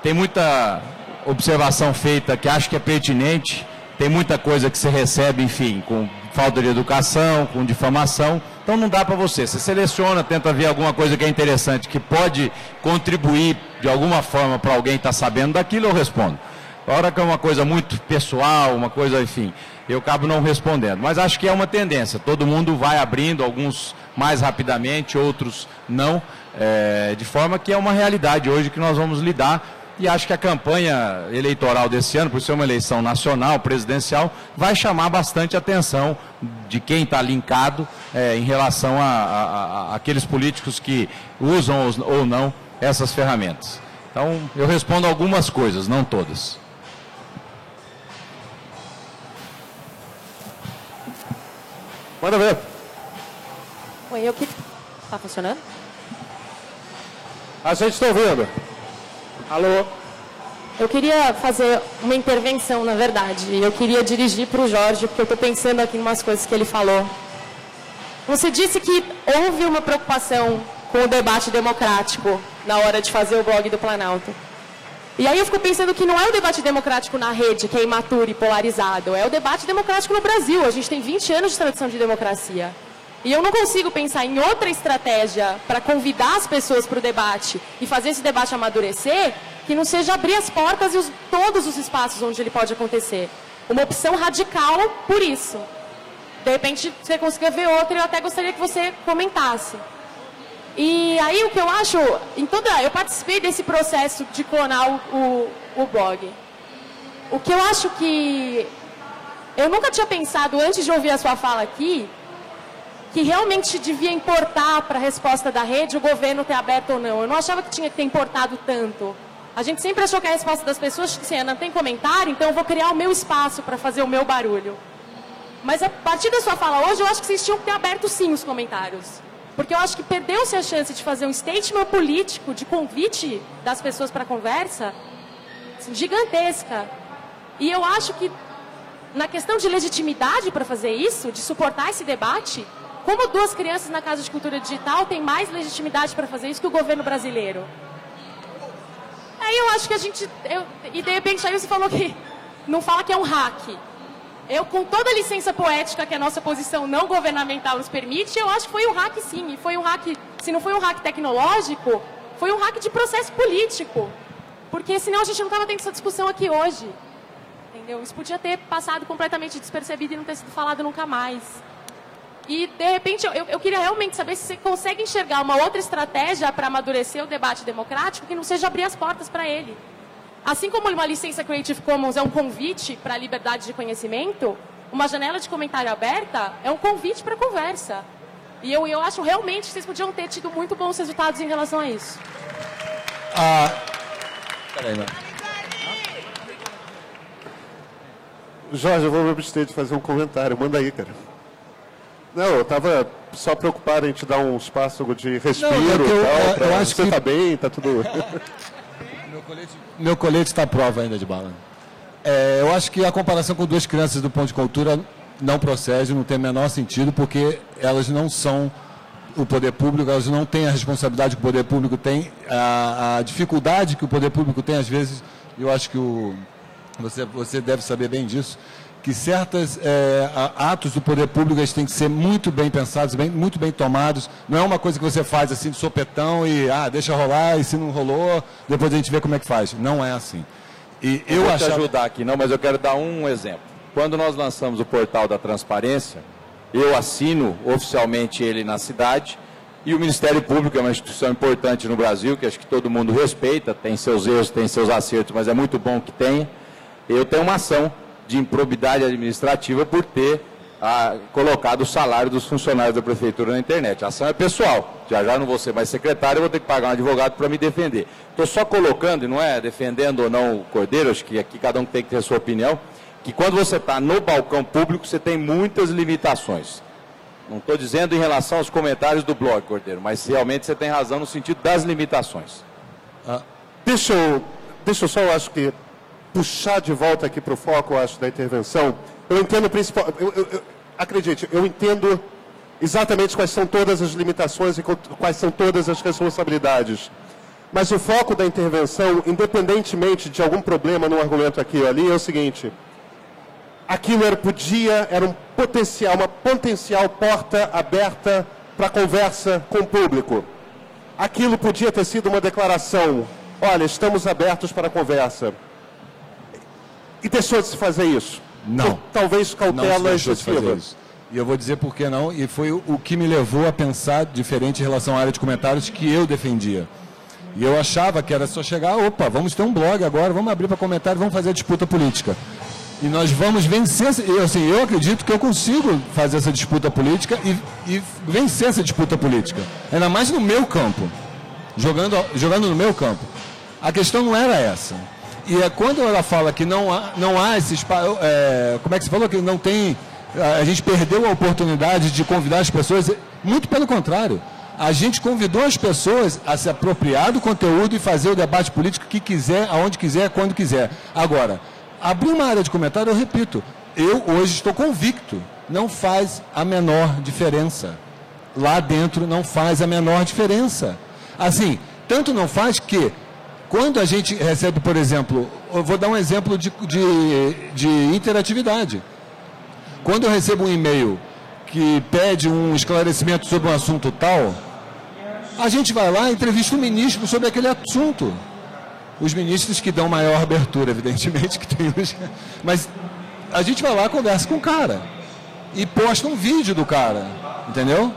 Tem muita observação feita que acho que é pertinente, tem muita coisa que se recebe, enfim, com falta de educação, com difamação, então não dá para você. Você seleciona, tenta ver alguma coisa que é interessante, que pode contribuir de alguma forma para alguém estar sabendo daquilo, eu respondo. Agora que é uma coisa muito pessoal, uma coisa, enfim, eu acabo não respondendo. Mas acho que é uma tendência, todo mundo vai abrindo, alguns mais rapidamente, outros não, é, de forma que é uma realidade hoje que nós vamos lidar. E acho que a campanha eleitoral desse ano, por ser uma eleição nacional, presidencial, vai chamar bastante a atenção de quem está linkado é, em relação a aqueles políticos que usam os, ou não essas ferramentas. Então, eu respondo algumas coisas, não todas. Manda ver. Oi, eu que... Tá funcionando? A gente está ouvindo. Alô? Eu queria fazer uma intervenção, na verdade. Eu queria dirigir para o Jorge, porque eu estou pensando aqui em umas coisas que ele falou. Você disse que houve uma preocupação com o debate democrático na hora de fazer o blog do Planalto. E aí eu fico pensando que não é o debate democrático na rede que é imaturo e polarizado, é o debate democrático no Brasil. A gente tem vinte anos de tradição de democracia. E eu não consigo pensar em outra estratégia para convidar as pessoas para o debate e fazer esse debate amadurecer que não seja abrir as portas e os, todos os espaços onde ele pode acontecer. Uma opção radical por isso. De repente você consiga ver outra e eu até gostaria que você comentasse. E aí o que eu acho... Então, eu participei desse processo de clonar o, o blog. O que eu acho que... Eu nunca tinha pensado, antes de ouvir a sua fala aqui, que realmente devia importar para a resposta da rede o governo ter aberto ou não. Eu não achava que tinha que ter importado tanto. A gente sempre achou que a resposta das pessoas que assim, não tem comentário, então eu vou criar o meu espaço para fazer o meu barulho. Mas a partir da sua fala hoje, eu acho que vocês tinham que ter aberto sim os comentários. Porque eu acho que perdeu-se a chance de fazer um statement político, de convite das pessoas para a conversa, assim, gigantesca. E eu acho que, na questão de legitimidade para fazer isso, de suportar esse debate, como duas crianças na Casa de Cultura Digital têm mais legitimidade para fazer isso que o governo brasileiro? Aí eu acho que a gente... Eu, e de repente aí você falou que... Não fala que é um hack. Eu, com toda a licença poética que a nossa posição não governamental nos permite, eu acho que foi um hack sim, e foi um hack, se não foi um hack tecnológico, foi um hack de processo político, porque senão a gente não estava tendo essa discussão aqui hoje, entendeu? Isso podia ter passado completamente despercebido e não ter sido falado nunca mais. E, de repente, eu, eu queria realmente saber se você consegue enxergar uma outra estratégia para amadurecer o debate democrático que não seja abrir as portas para ele. Assim como uma licença Creative Commons é um convite para a liberdade de conhecimento, uma janela de comentário aberta é um convite para conversa. E eu, eu acho realmente que vocês podiam ter tido muito bons resultados em relação a isso. Ah, peraí, né? Jorge, eu vou me abster de fazer um comentário. Manda aí, cara. Não, eu estava só preocupado em te dar um espaço de respiro. Não, eu, eu, tal, eu, pra... eu acho Você que... tá bem, tá tudo... Meu colete está à prova ainda de bala. É, eu acho que a comparação com duas crianças do Pão de Cultura não procede, não tem o menor sentido, porque elas não são o poder público, elas não têm a responsabilidade que o poder público tem, a, a dificuldade que o poder público tem, às vezes, eu acho que o, você, você deve saber bem disso, que certos é, atos do poder público eles têm que ser muito bem pensados, bem, muito bem tomados. Não é uma coisa que você faz assim de sopetão e ah, deixa rolar, e se não rolou, depois a gente vê como é que faz. Não é assim. E eu, eu vou achava... te ajudar aqui, não, mas eu quero dar um exemplo. Quando nós lançamos o Portal da Transparência, eu assino oficialmente ele na cidade, e o Ministério Público é uma instituição importante no Brasil, que acho que todo mundo respeita, tem seus erros, tem seus acertos, mas é muito bom que tenha. Eu tenho uma ação de improbidade administrativa por ter ah, colocado o salário dos funcionários da prefeitura na internet. A ação é pessoal, já já não vou ser mais secretário, eu vou ter que pagar um advogado para me defender. Estou só colocando, e não é defendendo ou não o Cordeiro, acho que aqui cada um tem que ter a sua opinião, que quando você está no balcão público, você tem muitas limitações. Não estou dizendo em relação aos comentários do blog, Cordeiro, mas realmente você tem razão no sentido das limitações. Ah, deixa eu, deixa eu só, eu acho que... puxar de volta aqui para o foco, eu acho, da intervenção. Eu entendo principal... Eu, eu, eu, acredite, eu entendo exatamente quais são todas as limitações e quais são todas as responsabilidades. Mas o foco da intervenção, independentemente de algum problema num argumento aqui ou ali, é o seguinte. Aquilo era, podia, era um potencial, uma potencial porta aberta para conversa com o público. Aquilo podia ter sido uma declaração. Olha, estamos abertos para a conversa. E deixou de se fazer isso? Não. Por, talvez cautela não deixou de fazer isso. E eu vou dizer por que não, e foi o que me levou a pensar diferente em relação à área de comentários que eu defendia. E eu achava que era só chegar, opa, vamos ter um blog agora, vamos abrir para comentário, vamos fazer a disputa política. E nós vamos vencer, eu, assim, eu acredito que eu consigo fazer essa disputa política e, e vencer essa disputa política. Ainda mais no meu campo, jogando, jogando no meu campo. A questão não era essa. E é quando ela fala que não há, não há esse espaço, é, como é que você falou, que não tem, a gente perdeu a oportunidade de convidar as pessoas, muito pelo contrário, a gente convidou as pessoas a se apropriar do conteúdo e fazer o debate político que quiser, aonde quiser, quando quiser. Agora, abrir uma área de comentário, eu repito, eu hoje estou convicto, não faz a menor diferença. lá dentro não faz a menor diferença. Assim, tanto não faz que, quando a gente recebe, por exemplo, eu vou dar um exemplo de, de, de interatividade. Quando eu recebo um e-mail que pede um esclarecimento sobre um assunto tal, a gente vai lá e entrevista o ministro sobre aquele assunto. Os ministros que dão maior abertura, evidentemente, que tem hoje. Mas a gente vai lá, conversa com o cara e posta um vídeo do cara, entendeu?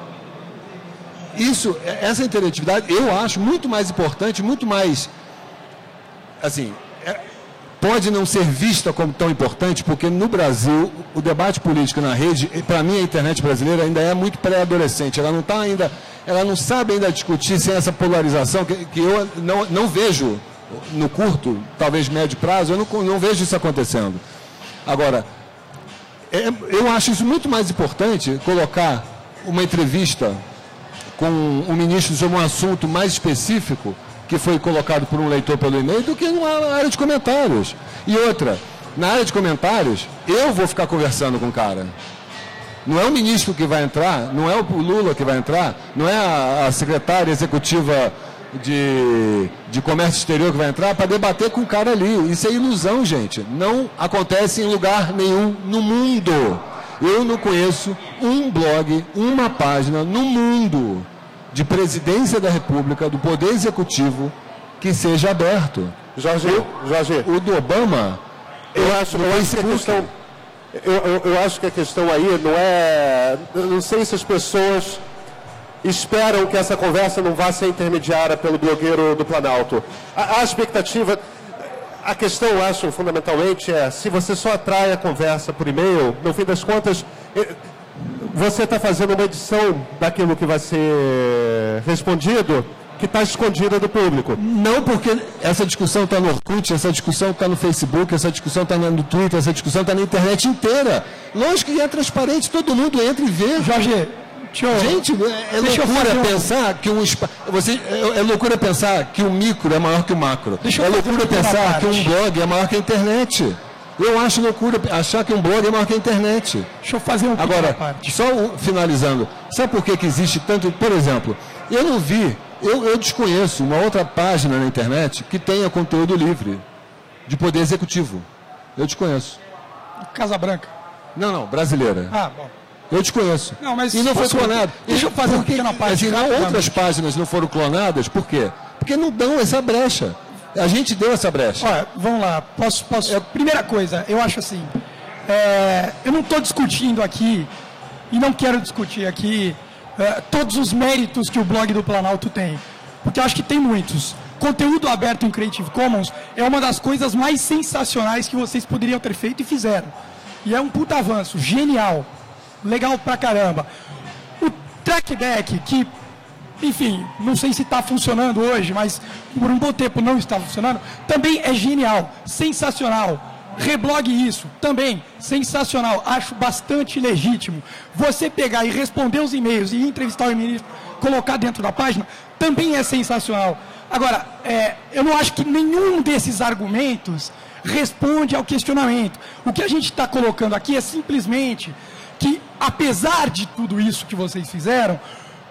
Isso, essa interatividade, eu acho muito mais importante, muito mais, assim, pode não ser vista como tão importante, porque no Brasil, o debate político na rede, para mim, a internet brasileira ainda é muito pré-adolescente, ela não está ainda, ela não sabe ainda discutir sem essa polarização, que, que eu não, não vejo no curto, talvez médio prazo, eu não, não vejo isso acontecendo. Agora, é, eu acho isso muito mais importante, colocar uma entrevista com um ministro sobre um assunto mais específico, que foi colocado por um leitor pelo e-mail, do que na área de comentários. E outra, na área de comentários, eu vou ficar conversando com o cara. Não é o ministro que vai entrar, não é o Lula que vai entrar, não é a, a secretária executiva de, de comércio exterior que vai entrar para debater com o cara ali. Isso é ilusão, gente. Não acontece em lugar nenhum no mundo. Eu não conheço um blog, uma página no mundo de presidência da República, do Poder Executivo, que seja aberto. Jorge, eu, Jorge o do Obama, eu, eu acho que a questão, eu, eu, eu acho que a questão aí não é, eu não sei se as pessoas esperam que essa conversa não vá ser intermediada pelo blogueiro do Planalto. A, a expectativa, a questão, eu acho, fundamentalmente, é se você só atrai a conversa por e-mail, no fim das contas, eu, você está fazendo uma edição daquilo que vai ser respondido, que está escondida do público. Não, porque essa discussão está no Orkut, essa discussão está no Facebook, essa discussão está no Twitter, essa discussão está na internet inteira. Lógico que é transparente, todo mundo entra e vê. Jorge, tchau. Gente, é, é loucura eu... pensar que um você é, é loucura pensar que o micro é maior que o macro. Deixa é loucura pensar que um blog é maior que a internet. Eu acho loucura achar que um blog é maior que a internet. Deixa eu fazer um pouquinho. Agora, só finalizando, sabe por que, que existe tanto... Por exemplo, eu não vi, eu, eu desconheço uma outra página na internet que tenha conteúdo livre de poder executivo. Eu desconheço. Casa Branca. Não, não, brasileira. Ah, bom. Eu desconheço. Não, mas e não foi clonado. Deixa eu fazer uma pequena página. Assim, outras páginas não foram clonadas, por quê? Porque não dão essa brecha. A gente deu essa brecha. Olha, vamos lá. Posso, posso... Eu... Primeira coisa, eu acho assim, é... eu não estou discutindo aqui, e não quero discutir aqui, é... todos os méritos que o blog do Planalto tem, porque eu acho que tem muitos. Conteúdo aberto em Creative Commons é uma das coisas mais sensacionais que vocês poderiam ter feito e fizeram. E é um puta avanço, genial, legal pra caramba. O Track Deck, que... enfim, não sei se está funcionando hoje, mas por um bom tempo não está funcionando, também é genial, sensacional. Reblogue isso, também, sensacional, acho bastante legítimo. Você pegar e responder os e-mails e entrevistar o ministro, colocar dentro da página, também é sensacional. Agora, é, eu não acho que nenhum desses argumentos responde ao questionamento. O que a gente está colocando aqui é simplesmente que, apesar de tudo isso que vocês fizeram,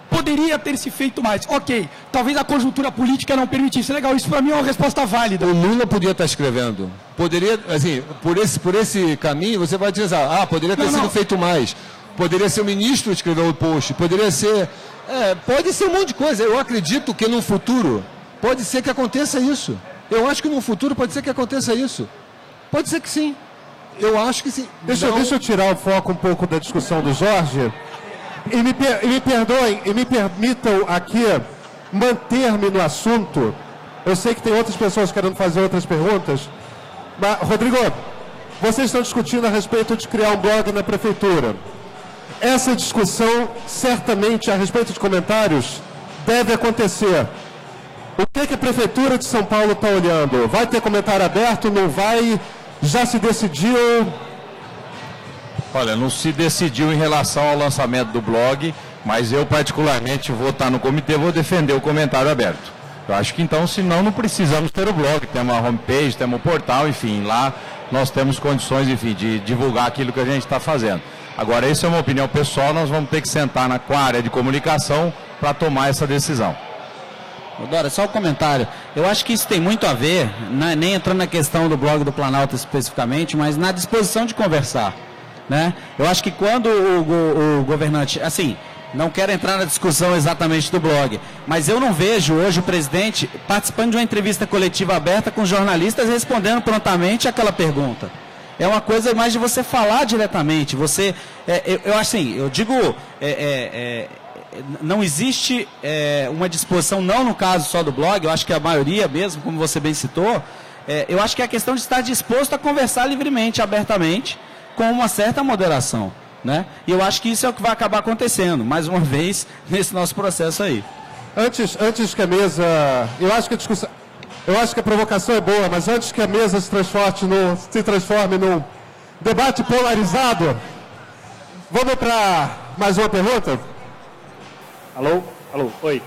poderia ter se feito mais. Ok, talvez a conjuntura política não permitisse. Legal, isso para mim é uma resposta válida. O Lula podia estar escrevendo. Poderia, assim, por esse, por esse caminho, você vai dizer, ah, poderia ter não, sido não. feito mais. Poderia ser o ministro escrever o post. Poderia ser... É, pode ser um monte de coisa. Eu acredito que no futuro pode ser que aconteça isso. Eu acho que no futuro pode ser que aconteça isso. Pode ser que sim. Eu acho que sim. Deixa, não... deixa eu tirar o foco um pouco da discussão do Jorge. E me, per, e me perdoem, e me permitam aqui manter-me no assunto. Eu sei que tem outras pessoas querendo fazer outras perguntas. Mas, Rodrigo, vocês estão discutindo a respeito de criar um blog na prefeitura. Essa discussão, certamente, a respeito de comentários, deve acontecer. O que, é que a Prefeitura de São Paulo está olhando? Vai ter comentário aberto? Não vai? Já se decidiu... Olha, não se decidiu em relação ao lançamento do blog, mas eu particularmente vou estar no comitê, vou defender o comentário aberto. Eu acho que então, senão, não precisamos ter o blog, temos a homepage, temos o portal, enfim, lá nós temos condições, enfim, de divulgar aquilo que a gente está fazendo. Agora, isso é uma opinião pessoal, nós vamos ter que sentar na com a área de comunicação para tomar essa decisão. Dória, só um comentário. Eu acho que isso tem muito a ver, né, nem entrando na questão do Blog do Planalto especificamente, mas na disposição de conversar, né? Eu acho que quando o, o, o governante... Assim, não quero entrar na discussão exatamente do blog, mas eu não vejo hoje o presidente participando de uma entrevista coletiva aberta com jornalistas respondendo prontamente aquela pergunta. É uma coisa mais de você falar diretamente. Você, é, eu, eu assim, eu digo... É, é, é, não existe é, uma disposição, não no caso só do blog, eu acho que a maioria mesmo, como você bem citou, é, eu acho que é a questão de estar disposto a conversar livremente, abertamente, com uma certa moderação, né? E eu acho que isso é o que vai acabar acontecendo, mais uma vez, nesse nosso processo aí. Antes, antes que a mesa... Eu acho que a discussão... Eu acho que a provocação é boa, mas antes que a mesa se transforme num, se transforme num debate polarizado, vamos para mais uma pergunta? Alô? Alô? Oi.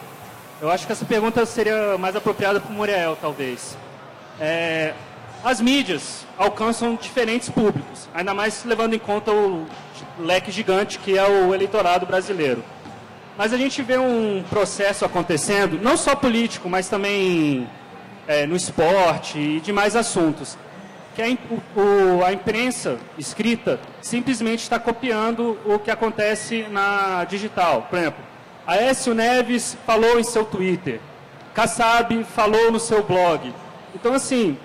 Eu acho que essa pergunta seria mais apropriada para o Moriael, talvez. É, as mídias alcançam diferentes públicos, ainda mais levando em conta o leque gigante que é o eleitorado brasileiro. Mas a gente vê um processo acontecendo, não só político, mas também é, no esporte e demais assuntos, que a, o, a imprensa escrita simplesmente está copiando o que acontece na digital. Por exemplo, Aécio Neves falou em seu Twitter, Kassab falou no seu blog. Então, assim,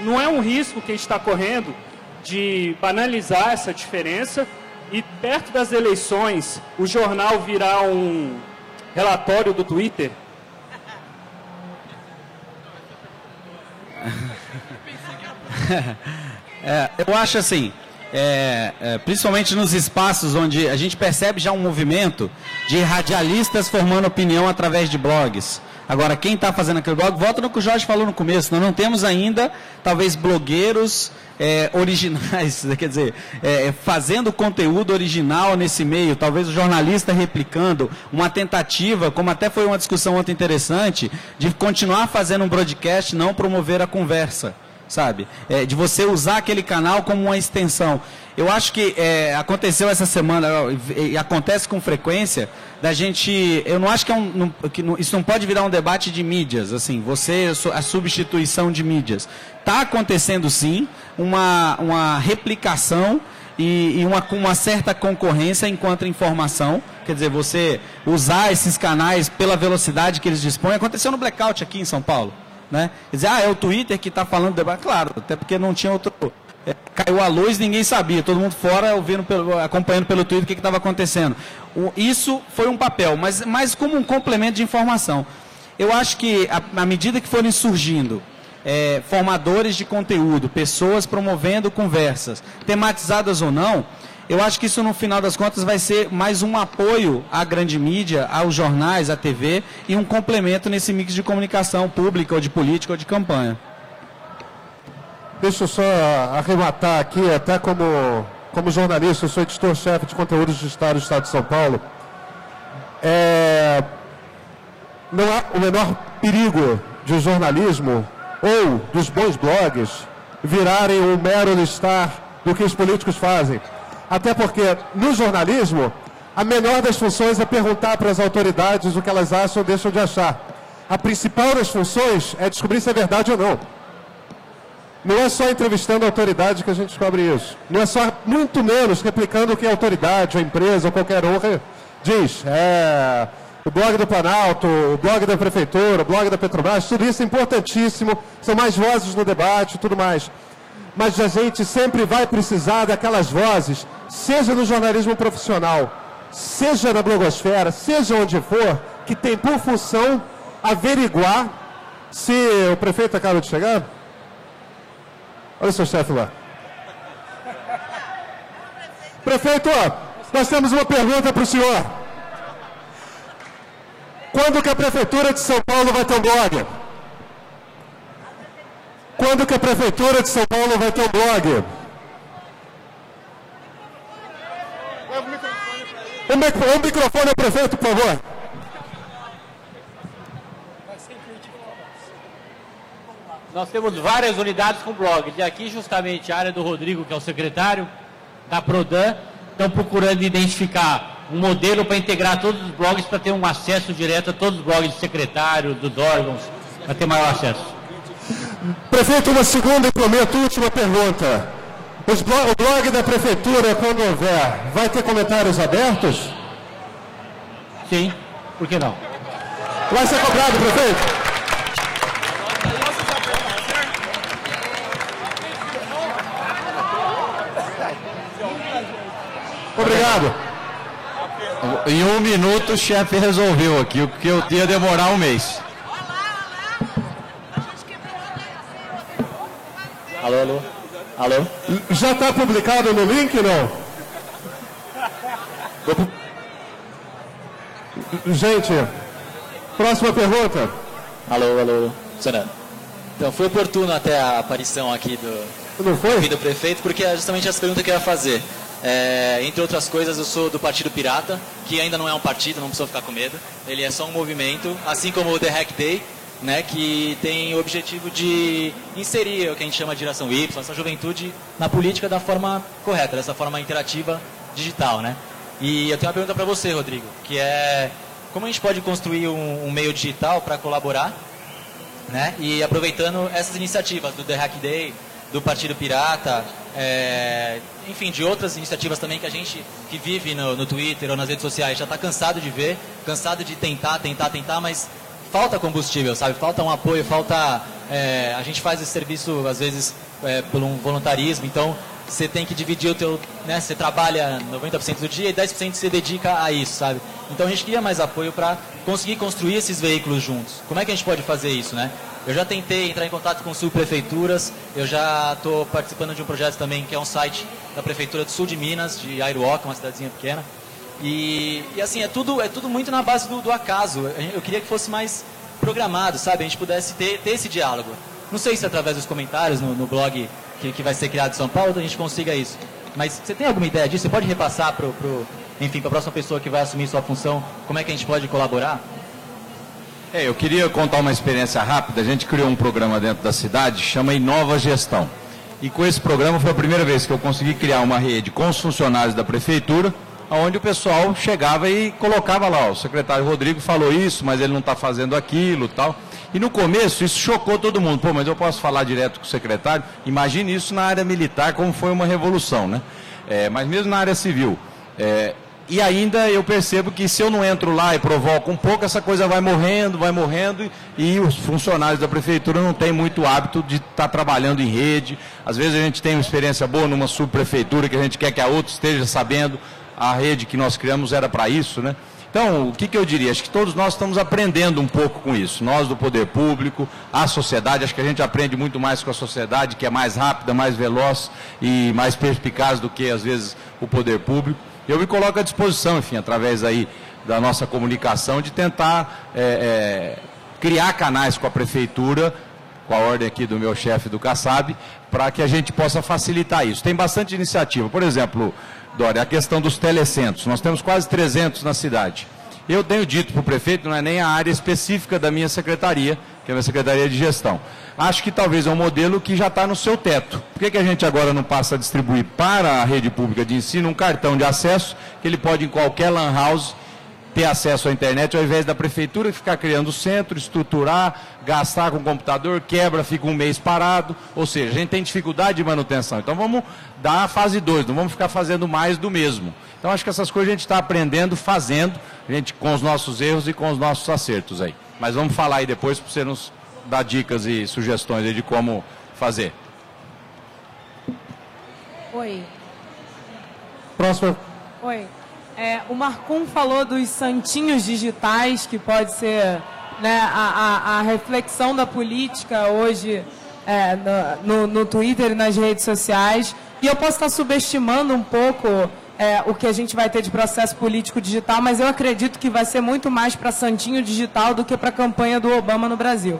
não é um risco que a gente está correndo de banalizar essa diferença e, perto das eleições, o jornal virar um relatório do Twitter? É, eu acho assim... É, é, principalmente nos espaços onde a gente percebe já um movimento de radialistas formando opinião através de blogs. Agora, quem está fazendo aquele blog, volta no que o Jorge falou no começo, nós não temos ainda, talvez, blogueiros é, originais, quer dizer, é, fazendo conteúdo original nesse meio, talvez o jornalista replicando uma tentativa, como até foi uma discussão ontem interessante, de continuar fazendo um broadcast, não promover a conversa. Sabe? É, de você usar aquele canal como uma extensão. Eu acho que é, aconteceu essa semana, e acontece com frequência, da gente... Eu não acho que, é um, não, que não, isso não pode virar um debate de mídias, assim, você, a substituição de mídias. Está acontecendo, sim, uma, uma replicação e, e uma, uma certa concorrência enquanto informação. Quer dizer, você usar esses canais pela velocidade que eles dispõem. Aconteceu no blackout aqui em São Paulo. Né? Quer dizer, ah, é o Twitter que está falando do debate. Claro, até porque não tinha outro. É, caiu a luz, ninguém sabia, todo mundo fora ouvindo pelo, acompanhando pelo Twitter o que estava acontecendo. O, isso foi um papel, mas, mas como um complemento de informação. Eu acho que, à medida que forem surgindo é, formadores de conteúdo, pessoas promovendo conversas, tematizadas ou não, eu acho que isso, no final das contas, vai ser mais um apoio à grande mídia, aos jornais, à T V, e um complemento nesse mix de comunicação pública, ou de política, ou de campanha. Deixa eu só arrematar aqui, até como, como jornalista, eu sou editor-chefe de conteúdos digitais do Estado de São Paulo. É, não há o menor perigo de jornalismo, ou dos bons blogs, virarem um mero listar do que os políticos fazem. Até porque, no jornalismo, a melhor das funções é perguntar para as autoridades o que elas acham ou deixam de achar. A principal das funções é descobrir se é verdade ou não. Não é só entrevistando a autoridade que a gente descobre isso. Não é só, muito menos, replicando o que a autoridade, a empresa ou qualquer um diz. É, o blog do Planalto, o blog da Prefeitura, o blog da Petrobras, tudo isso é importantíssimo. São mais vozes no debate e tudo mais. Mas a gente sempre vai precisar daquelas vozes, seja no jornalismo profissional, seja na blogosfera, seja onde for, que tem por função averiguar se o prefeito acaba de chegar. Olha o seu chefe lá. Prefeito, nós temos uma pergunta para o senhor. Quando que a Prefeitura de São Paulo vai ter um blog? Quando que a Prefeitura de São Paulo vai ter um blog? O microfone, o microfone ao prefeito, por favor. Nós temos várias unidades com blog. E aqui, justamente, a área do Rodrigo, que é o secretário da Prodan, estão procurando identificar um modelo para integrar todos os blogs, para ter um acesso direto a todos os blogs do secretário, dos órgãos, para ter maior acesso. Prefeito, uma segunda e prometo, última pergunta. Os blog, o blog da Prefeitura, quando houver, vai ter comentários abertos? Sim, por que não? Vai ser cobrado, prefeito? Obrigado. Em um minuto o chefe resolveu aqui, porque eu ia demorar um mês. Alô, alô, alô? Já está publicado no link, não? Gente, próxima pergunta. Alô, alô, Senado. Então, foi oportuno até a aparição aqui do, não foi? Aqui do prefeito, porque é justamente essa pergunta que eu ia fazer. É, entre outras coisas, eu sou do Partido Pirata, que ainda não é um partido, não precisa ficar com medo. Ele é só um movimento, assim como o The Hack Day, né, que tem o objetivo de inserir o que a gente chama de geração Y, essa juventude, na política da forma correta, dessa forma interativa digital, né? E eu tenho uma pergunta para você, Rodrigo, que é como a gente pode construir um, um meio digital para colaborar, né? E aproveitando essas iniciativas do The Hack Day, do Partido Pirata, é, enfim, de outras iniciativas também que a gente que vive no, no Twitter ou nas redes sociais já está cansado de ver, cansado de tentar, tentar, tentar, mas falta combustível, sabe? Falta um apoio, falta... É, a gente faz esse serviço, às vezes, é, por um voluntarismo, então você tem que dividir o teu... Né, você trabalha noventa por cento do dia e dez por cento você dedica a isso, sabe? Então a gente queria mais apoio para conseguir construir esses veículos juntos. Como é que a gente pode fazer isso, né? Eu já tentei entrar em contato com subprefeituras, eu já estou participando de um projeto também que é um site da Prefeitura do Sul de Minas, de Airuoca, uma cidadezinha pequena. E, e assim, é tudo, é tudo muito na base do, do acaso. Eu queria que fosse mais programado, sabe? A gente pudesse ter, ter esse diálogo. Não sei se através dos comentários no, no blog que, que vai ser criado em São Paulo a gente consiga isso. Mas você tem alguma ideia disso? Você pode repassar para a próxima pessoa que vai assumir sua função? Como é que a gente pode colaborar? É, eu queria contar uma experiência rápida. A gente criou um programa dentro da cidade, chama Inova Gestão. E com esse programa foi a primeira vez que eu consegui criar uma rede com os funcionários da prefeitura, onde o pessoal chegava e colocava lá, ó, o secretário Rodrigo falou isso, mas ele não está fazendo aquilo e tal. E no começo isso chocou todo mundo. Pô, mas eu posso falar direto com o secretário? Imagine isso na área militar, como foi uma revolução, né? É, mas mesmo na área civil. É, e ainda eu percebo que se eu não entro lá e provoco um pouco, essa coisa vai morrendo, vai morrendo, e os funcionários da prefeitura não têm muito hábito de estar trabalhando em rede. Às vezes a gente tem uma experiência boa numa subprefeitura que a gente quer que a outra esteja sabendo. A rede que nós criamos era para isso, né? Então, o que, que eu diria? Acho que todos nós estamos aprendendo um pouco com isso. Nós do poder público, a sociedade, acho que a gente aprende muito mais com a sociedade, que é mais rápida, mais veloz e mais perspicaz do que, às vezes, o poder público. Eu me coloco à disposição, enfim, através aí da nossa comunicação, de tentar é, é, criar canais com a prefeitura, com a ordem aqui do meu chefe do Kassab, para que a gente possa facilitar isso. Tem bastante iniciativa. Por exemplo, Dória, a questão dos telecentros. Nós temos quase trezentos na cidade. Eu tenho dito para o prefeito, não é nem a área específica da minha secretaria, que é a minha secretaria de gestão. Acho que talvez é um modelo que já está no seu teto. Por que, que a gente agora não passa a distribuir para a rede pública de ensino um cartão de acesso, que ele pode em qualquer lan house ter acesso à internet, ao invés da prefeitura ficar criando o centro, estruturar, gastar com o computador, quebra, fica um mês parado, ou seja, a gente tem dificuldade de manutenção. Então vamos dar a fase dois, não vamos ficar fazendo mais do mesmo. Então acho que essas coisas a gente está aprendendo, fazendo, a gente com os nossos erros e com os nossos acertos aí. Mas vamos falar aí depois para você nos dar dicas e sugestões aí de como fazer. Oi. Próxima. Oi. É, o Markun falou dos santinhos digitais, que pode ser, né, a, a, a reflexão da política hoje é, no, no, no Twitter e nas redes sociais. E eu posso estar subestimando um pouco é, o que a gente vai ter de processo político digital, mas eu acredito que vai ser muito mais para santinho digital do que para a campanha do Obama no Brasil.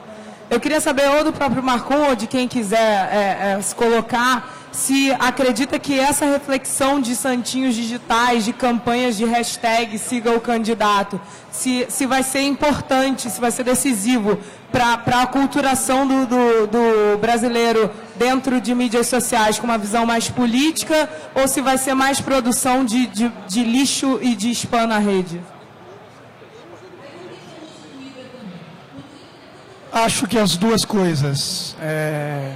Eu queria saber, ou do próprio Markun, ou de quem quiser é, é, se colocar, se acredita que essa reflexão de santinhos digitais, de campanhas de hashtag siga o candidato, se, se vai ser importante, se vai ser decisivo para a aculturação do, do, do brasileiro dentro de mídias sociais com uma visão mais política ou se vai ser mais produção de, de, de lixo e de spam na rede? Acho que as duas coisas. É...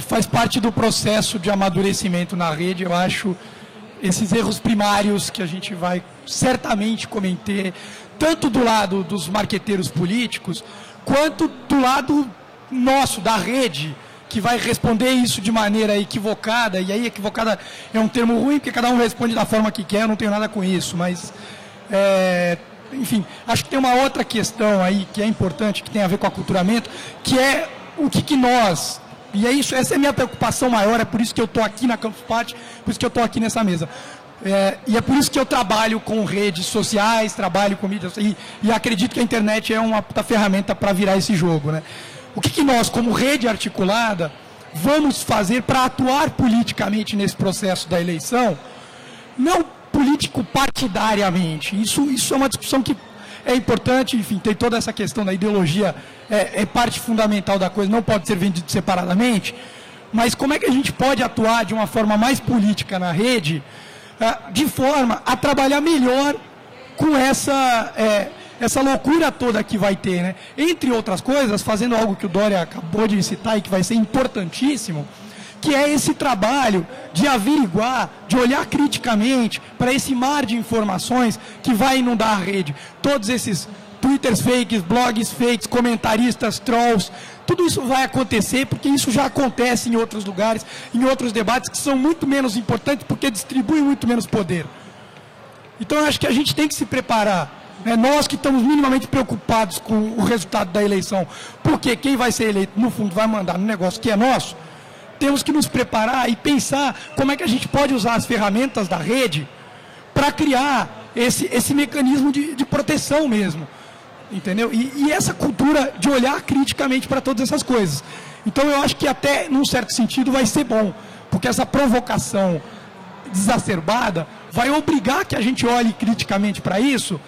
Faz parte do processo de amadurecimento na rede, eu acho, esses erros primários que a gente vai certamente cometer, tanto do lado dos marqueteiros políticos, quanto do lado nosso, da rede, que vai responder isso de maneira equivocada, e aí equivocada é um termo ruim, porque cada um responde da forma que quer, eu não tenho nada com isso, mas, é, enfim, acho que tem uma outra questão aí que é importante, que tem a ver com aculturamento, que é o que, que nós, e é isso, essa é a minha preocupação maior, é por isso que eu estou aqui na Campus Party, por isso que eu estou aqui nessa mesa. É, e é por isso que eu trabalho com redes sociais, trabalho com mídias, e, e acredito que a internet é uma puta ferramenta para virar esse jogo, né? O que, que nós, como rede articulada, vamos fazer para atuar politicamente nesse processo da eleição? Não político partidariamente, isso, isso é uma discussão que é importante, enfim, tem toda essa questão da ideologia, é, é parte fundamental da coisa, não pode ser vendido separadamente, mas como é que a gente pode atuar de uma forma mais política na rede, de forma a trabalhar melhor com essa, é, essa loucura toda que vai ter, né? Entre outras coisas, fazendo algo que o Dória acabou de citar e que vai ser importantíssimo, que é esse trabalho de averiguar, de olhar criticamente para esse mar de informações que vai inundar a rede. Todos esses twitters fakes, blogs fakes, comentaristas, trolls, tudo isso vai acontecer porque isso já acontece em outros lugares, em outros debates que são muito menos importantes porque distribuem muito menos poder. Então eu acho que a gente tem que se preparar, né? Nós que estamos minimamente preocupados com o resultado da eleição, porque quem vai ser eleito no fundo vai mandar no negócio que é nosso, temos que nos preparar e pensar como é que a gente pode usar as ferramentas da rede para criar esse, esse mecanismo de, de proteção mesmo. Entendeu? E, e essa cultura de olhar criticamente para todas essas coisas. Então eu acho que até, num certo sentido, vai ser bom, porque essa provocação desacerbada vai obrigar que a gente olhe criticamente para isso,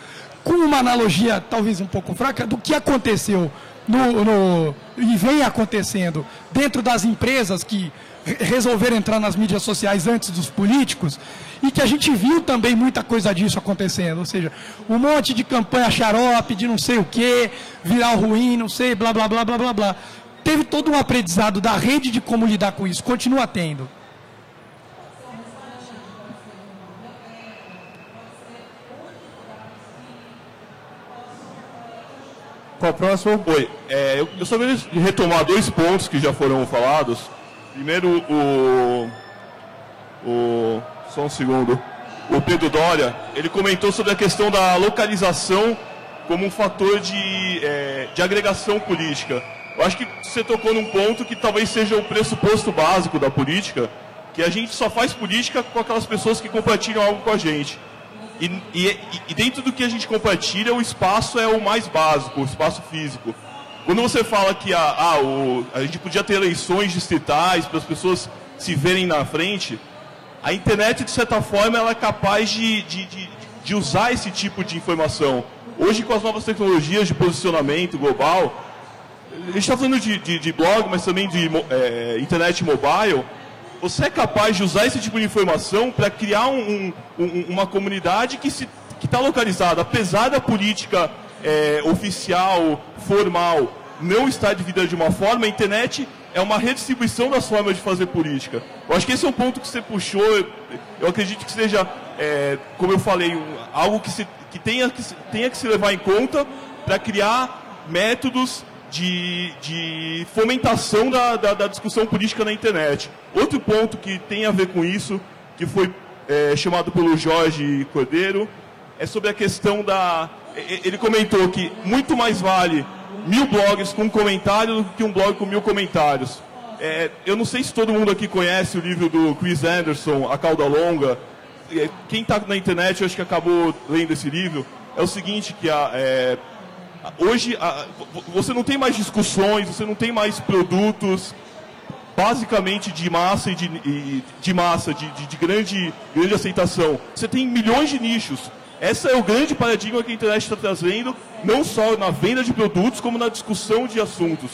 com uma analogia talvez um pouco fraca do que aconteceu no, no, e vem acontecendo dentro das empresas que resolveram entrar nas mídias sociais antes dos políticos, e que a gente viu também muita coisa disso acontecendo, ou seja, um monte de campanha xarope, de não sei o que, viral ruim, não sei, blá, blá, blá, blá, blá, blá. Teve todo um aprendizado da rede de como lidar com isso, continua tendo. Qual o próximo? Oi, é, eu, eu só queria retomar dois pontos que já foram falados. Primeiro, o, o... Só um segundo. O Pedro Dória, ele comentou sobre a questão da localização como um fator de, é, de agregação política. Eu acho que você tocou num ponto que talvez seja o pressuposto básico da política, que a gente só faz política com aquelas pessoas que compartilham algo com a gente. E, e, e dentro do que a gente compartilha, o espaço é o mais básico, o espaço físico. Quando você fala que a, a, o, a gente podia ter eleições distritais para as pessoas se verem na frente, a internet, de certa forma, ela é capaz de, de, de, de usar esse tipo de informação. Hoje, com as novas tecnologias de posicionamento global, a gente está falando de, de, de blog, mas também de é, internet mobile, você é capaz de usar esse tipo de informação para criar um, um, uma comunidade que se, que está localizada, apesar da política... É, oficial, formal, não está dividida de uma forma, a internet é uma redistribuição das formas de fazer política. Eu acho que esse é um ponto que você puxou, eu, eu acredito que seja, é, como eu falei, um, algo que, se, que, tenha, que se, tenha que se levar em conta para criar métodos de, de fomentação da, da, da discussão política na internet. Outro ponto que tem a ver com isso, que foi é, chamado pelo Jorge Cordeiro, é sobre a questão da... Ele comentou que muito mais vale mil blogs com um comentário do que um blog com mil comentários. É, eu não sei se todo mundo aqui conhece o livro do Chris Anderson, A Cauda Longa. É, quem está na internet, eu acho que acabou lendo esse livro, é o seguinte, que a, é, hoje a, você não tem mais discussões, você não tem mais produtos, basicamente de massa e de, e, de, massa, de, de, de grande, grande aceitação. Você tem milhões de nichos. Esse é o grande paradigma que a internet está trazendo, não só na venda de produtos, como na discussão de assuntos.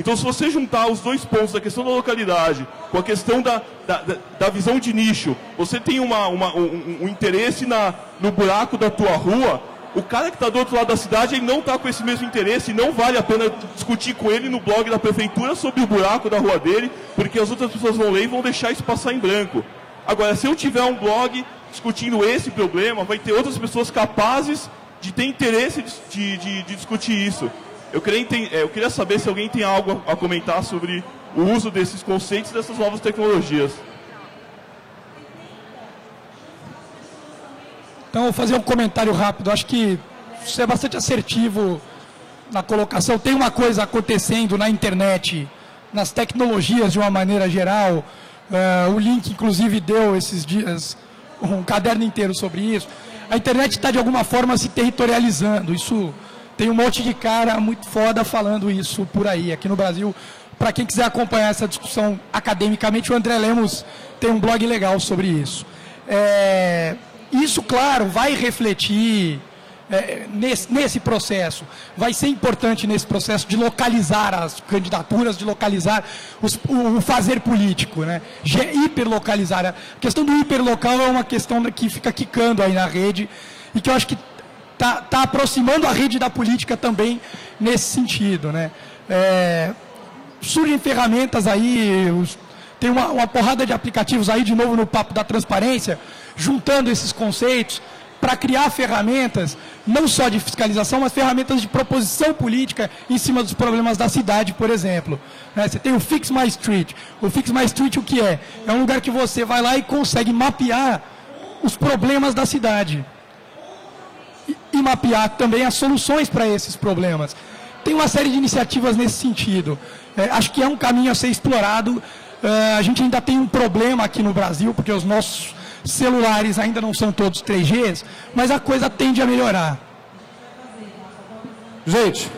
Então, se você juntar os dois pontos, a questão da localidade com a questão da, da, da visão de nicho, você tem uma, uma, um, um interesse na, no buraco da tua rua, o cara que está do outro lado da cidade ele não está com esse mesmo interesse e não vale a pena discutir com ele no blog da prefeitura sobre o buraco da rua dele, porque as outras pessoas vão ler e vão deixar isso passar em branco. Agora, se eu tiver um blog discutindo esse problema, vai ter outras pessoas capazes de ter interesse de, de, de discutir isso. Eu queria, eu queria saber se alguém tem algo a comentar sobre o uso desses conceitos e dessas novas tecnologias. Então, vou fazer um comentário rápido. Acho que você é bastante assertivo na colocação. Tem uma coisa acontecendo na internet, nas tecnologias de uma maneira geral. Uh, o Link, inclusive, deu esses dias um caderno inteiro sobre isso. A internet está, de alguma forma, se territorializando. Isso tem um monte de cara muito foda falando isso por aí, aqui no Brasil. Para quem quiser acompanhar essa discussão academicamente, o André Lemos tem um blog legal sobre isso. É... Isso, claro, vai refletir é, nesse, nesse processo, vai ser importante nesse processo de localizar as candidaturas, de localizar os, o, o fazer político, né? Hiperlocalizar. A questão do hiperlocal é uma questão que fica quicando aí na rede e que eu acho que está tá aproximando a rede da política também nesse sentido, né? É, surgem ferramentas aí, os, tem uma, uma porrada de aplicativos aí, de novo no papo da transparência, juntando esses conceitos para criar ferramentas, não só de fiscalização, mas ferramentas de proposição política em cima dos problemas da cidade, por exemplo. Você tem o Fix My Street. O Fix My Street, o que é? É um lugar que você vai lá e consegue mapear os problemas da cidade. E mapear também as soluções para esses problemas. Tem uma série de iniciativas nesse sentido. Acho que é um caminho a ser explorado. A gente ainda tem um problema aqui no Brasil, porque os nossos celulares ainda não são todos três Gs, mas a coisa tende a melhorar. Gente,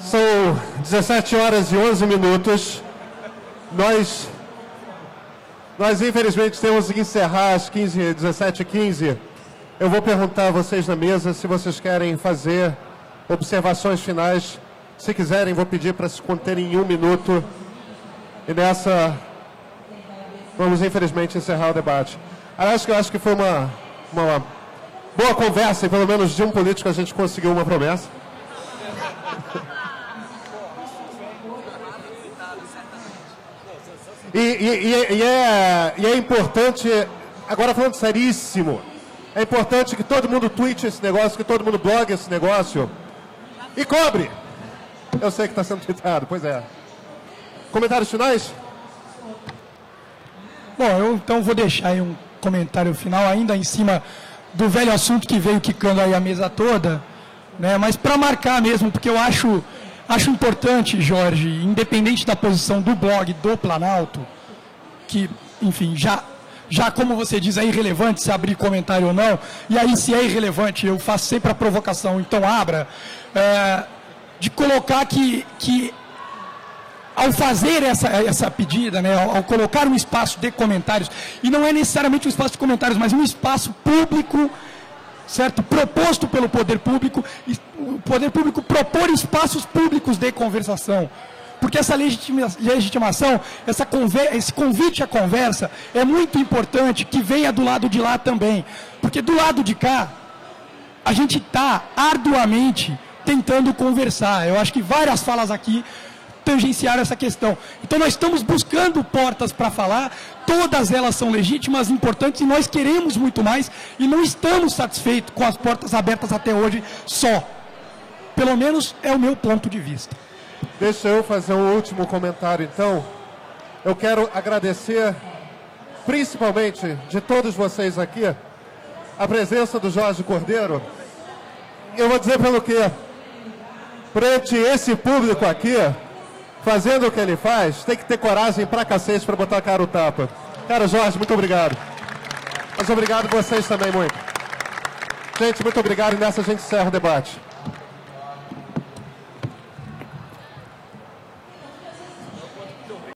são dezessete horas e onze minutos. Nós, nós infelizmente temos que encerrar às quinze, dezessete e quinze. Eu vou perguntar a vocês na mesa se vocês querem fazer observações finais. Se quiserem, vou pedir para se conterem em um minuto. E nessa... Vamos, infelizmente, encerrar o debate. Acho que, acho que foi uma, uma, uma boa conversa e, pelo menos, de um político a gente conseguiu uma promessa. E, e, e, e, é, e é importante, agora falando seríssimo, é importante que todo mundo tweete esse negócio, que todo mundo blogue esse negócio. E cobre! Eu sei que está sendo tweetado, pois é. Comentários finais? Bom, eu então vou deixar aí um comentário final ainda em cima do velho assunto que veio quicando aí a mesa toda, né? Mas para marcar mesmo, porque eu acho, acho importante, Jorge, independente da posição do blog do Planalto, que, enfim, já, já como você diz, é irrelevante se abrir comentário ou não, e aí se é irrelevante, eu faço sempre a provocação, então abra, é, de colocar que... que ao fazer essa, essa pedida, né, ao, ao colocar um espaço de comentários, e não é necessariamente um espaço de comentários, mas um espaço público, certo? Proposto pelo poder público, e o poder público propor espaços públicos de conversação. Porque essa legitima, legitimação, essa conver, esse convite à conversa é muito importante que venha do lado de lá também. Porque do lado de cá, a gente está arduamente tentando conversar. Eu acho que várias falas aqui tangenciar essa questão. Então nós estamos buscando portas para falar, todas elas são legítimas, importantes, e nós queremos muito mais, e não estamos satisfeitos com as portas abertas até hoje só. Pelo menos é o meu ponto de vista. Deixa eu fazer um último comentário, então. Eu quero agradecer, principalmente, de todos vocês aqui, a presença do Jorge Cordeiro. Eu vou dizer pelo quê? Perante esse público aqui, fazendo o que ele faz, tem que ter coragem pra cacete pra botar a cara o tapa. Cara, Jorge, muito obrigado. Mas obrigado vocês também muito. Gente, muito obrigado e nessa a gente encerra o debate.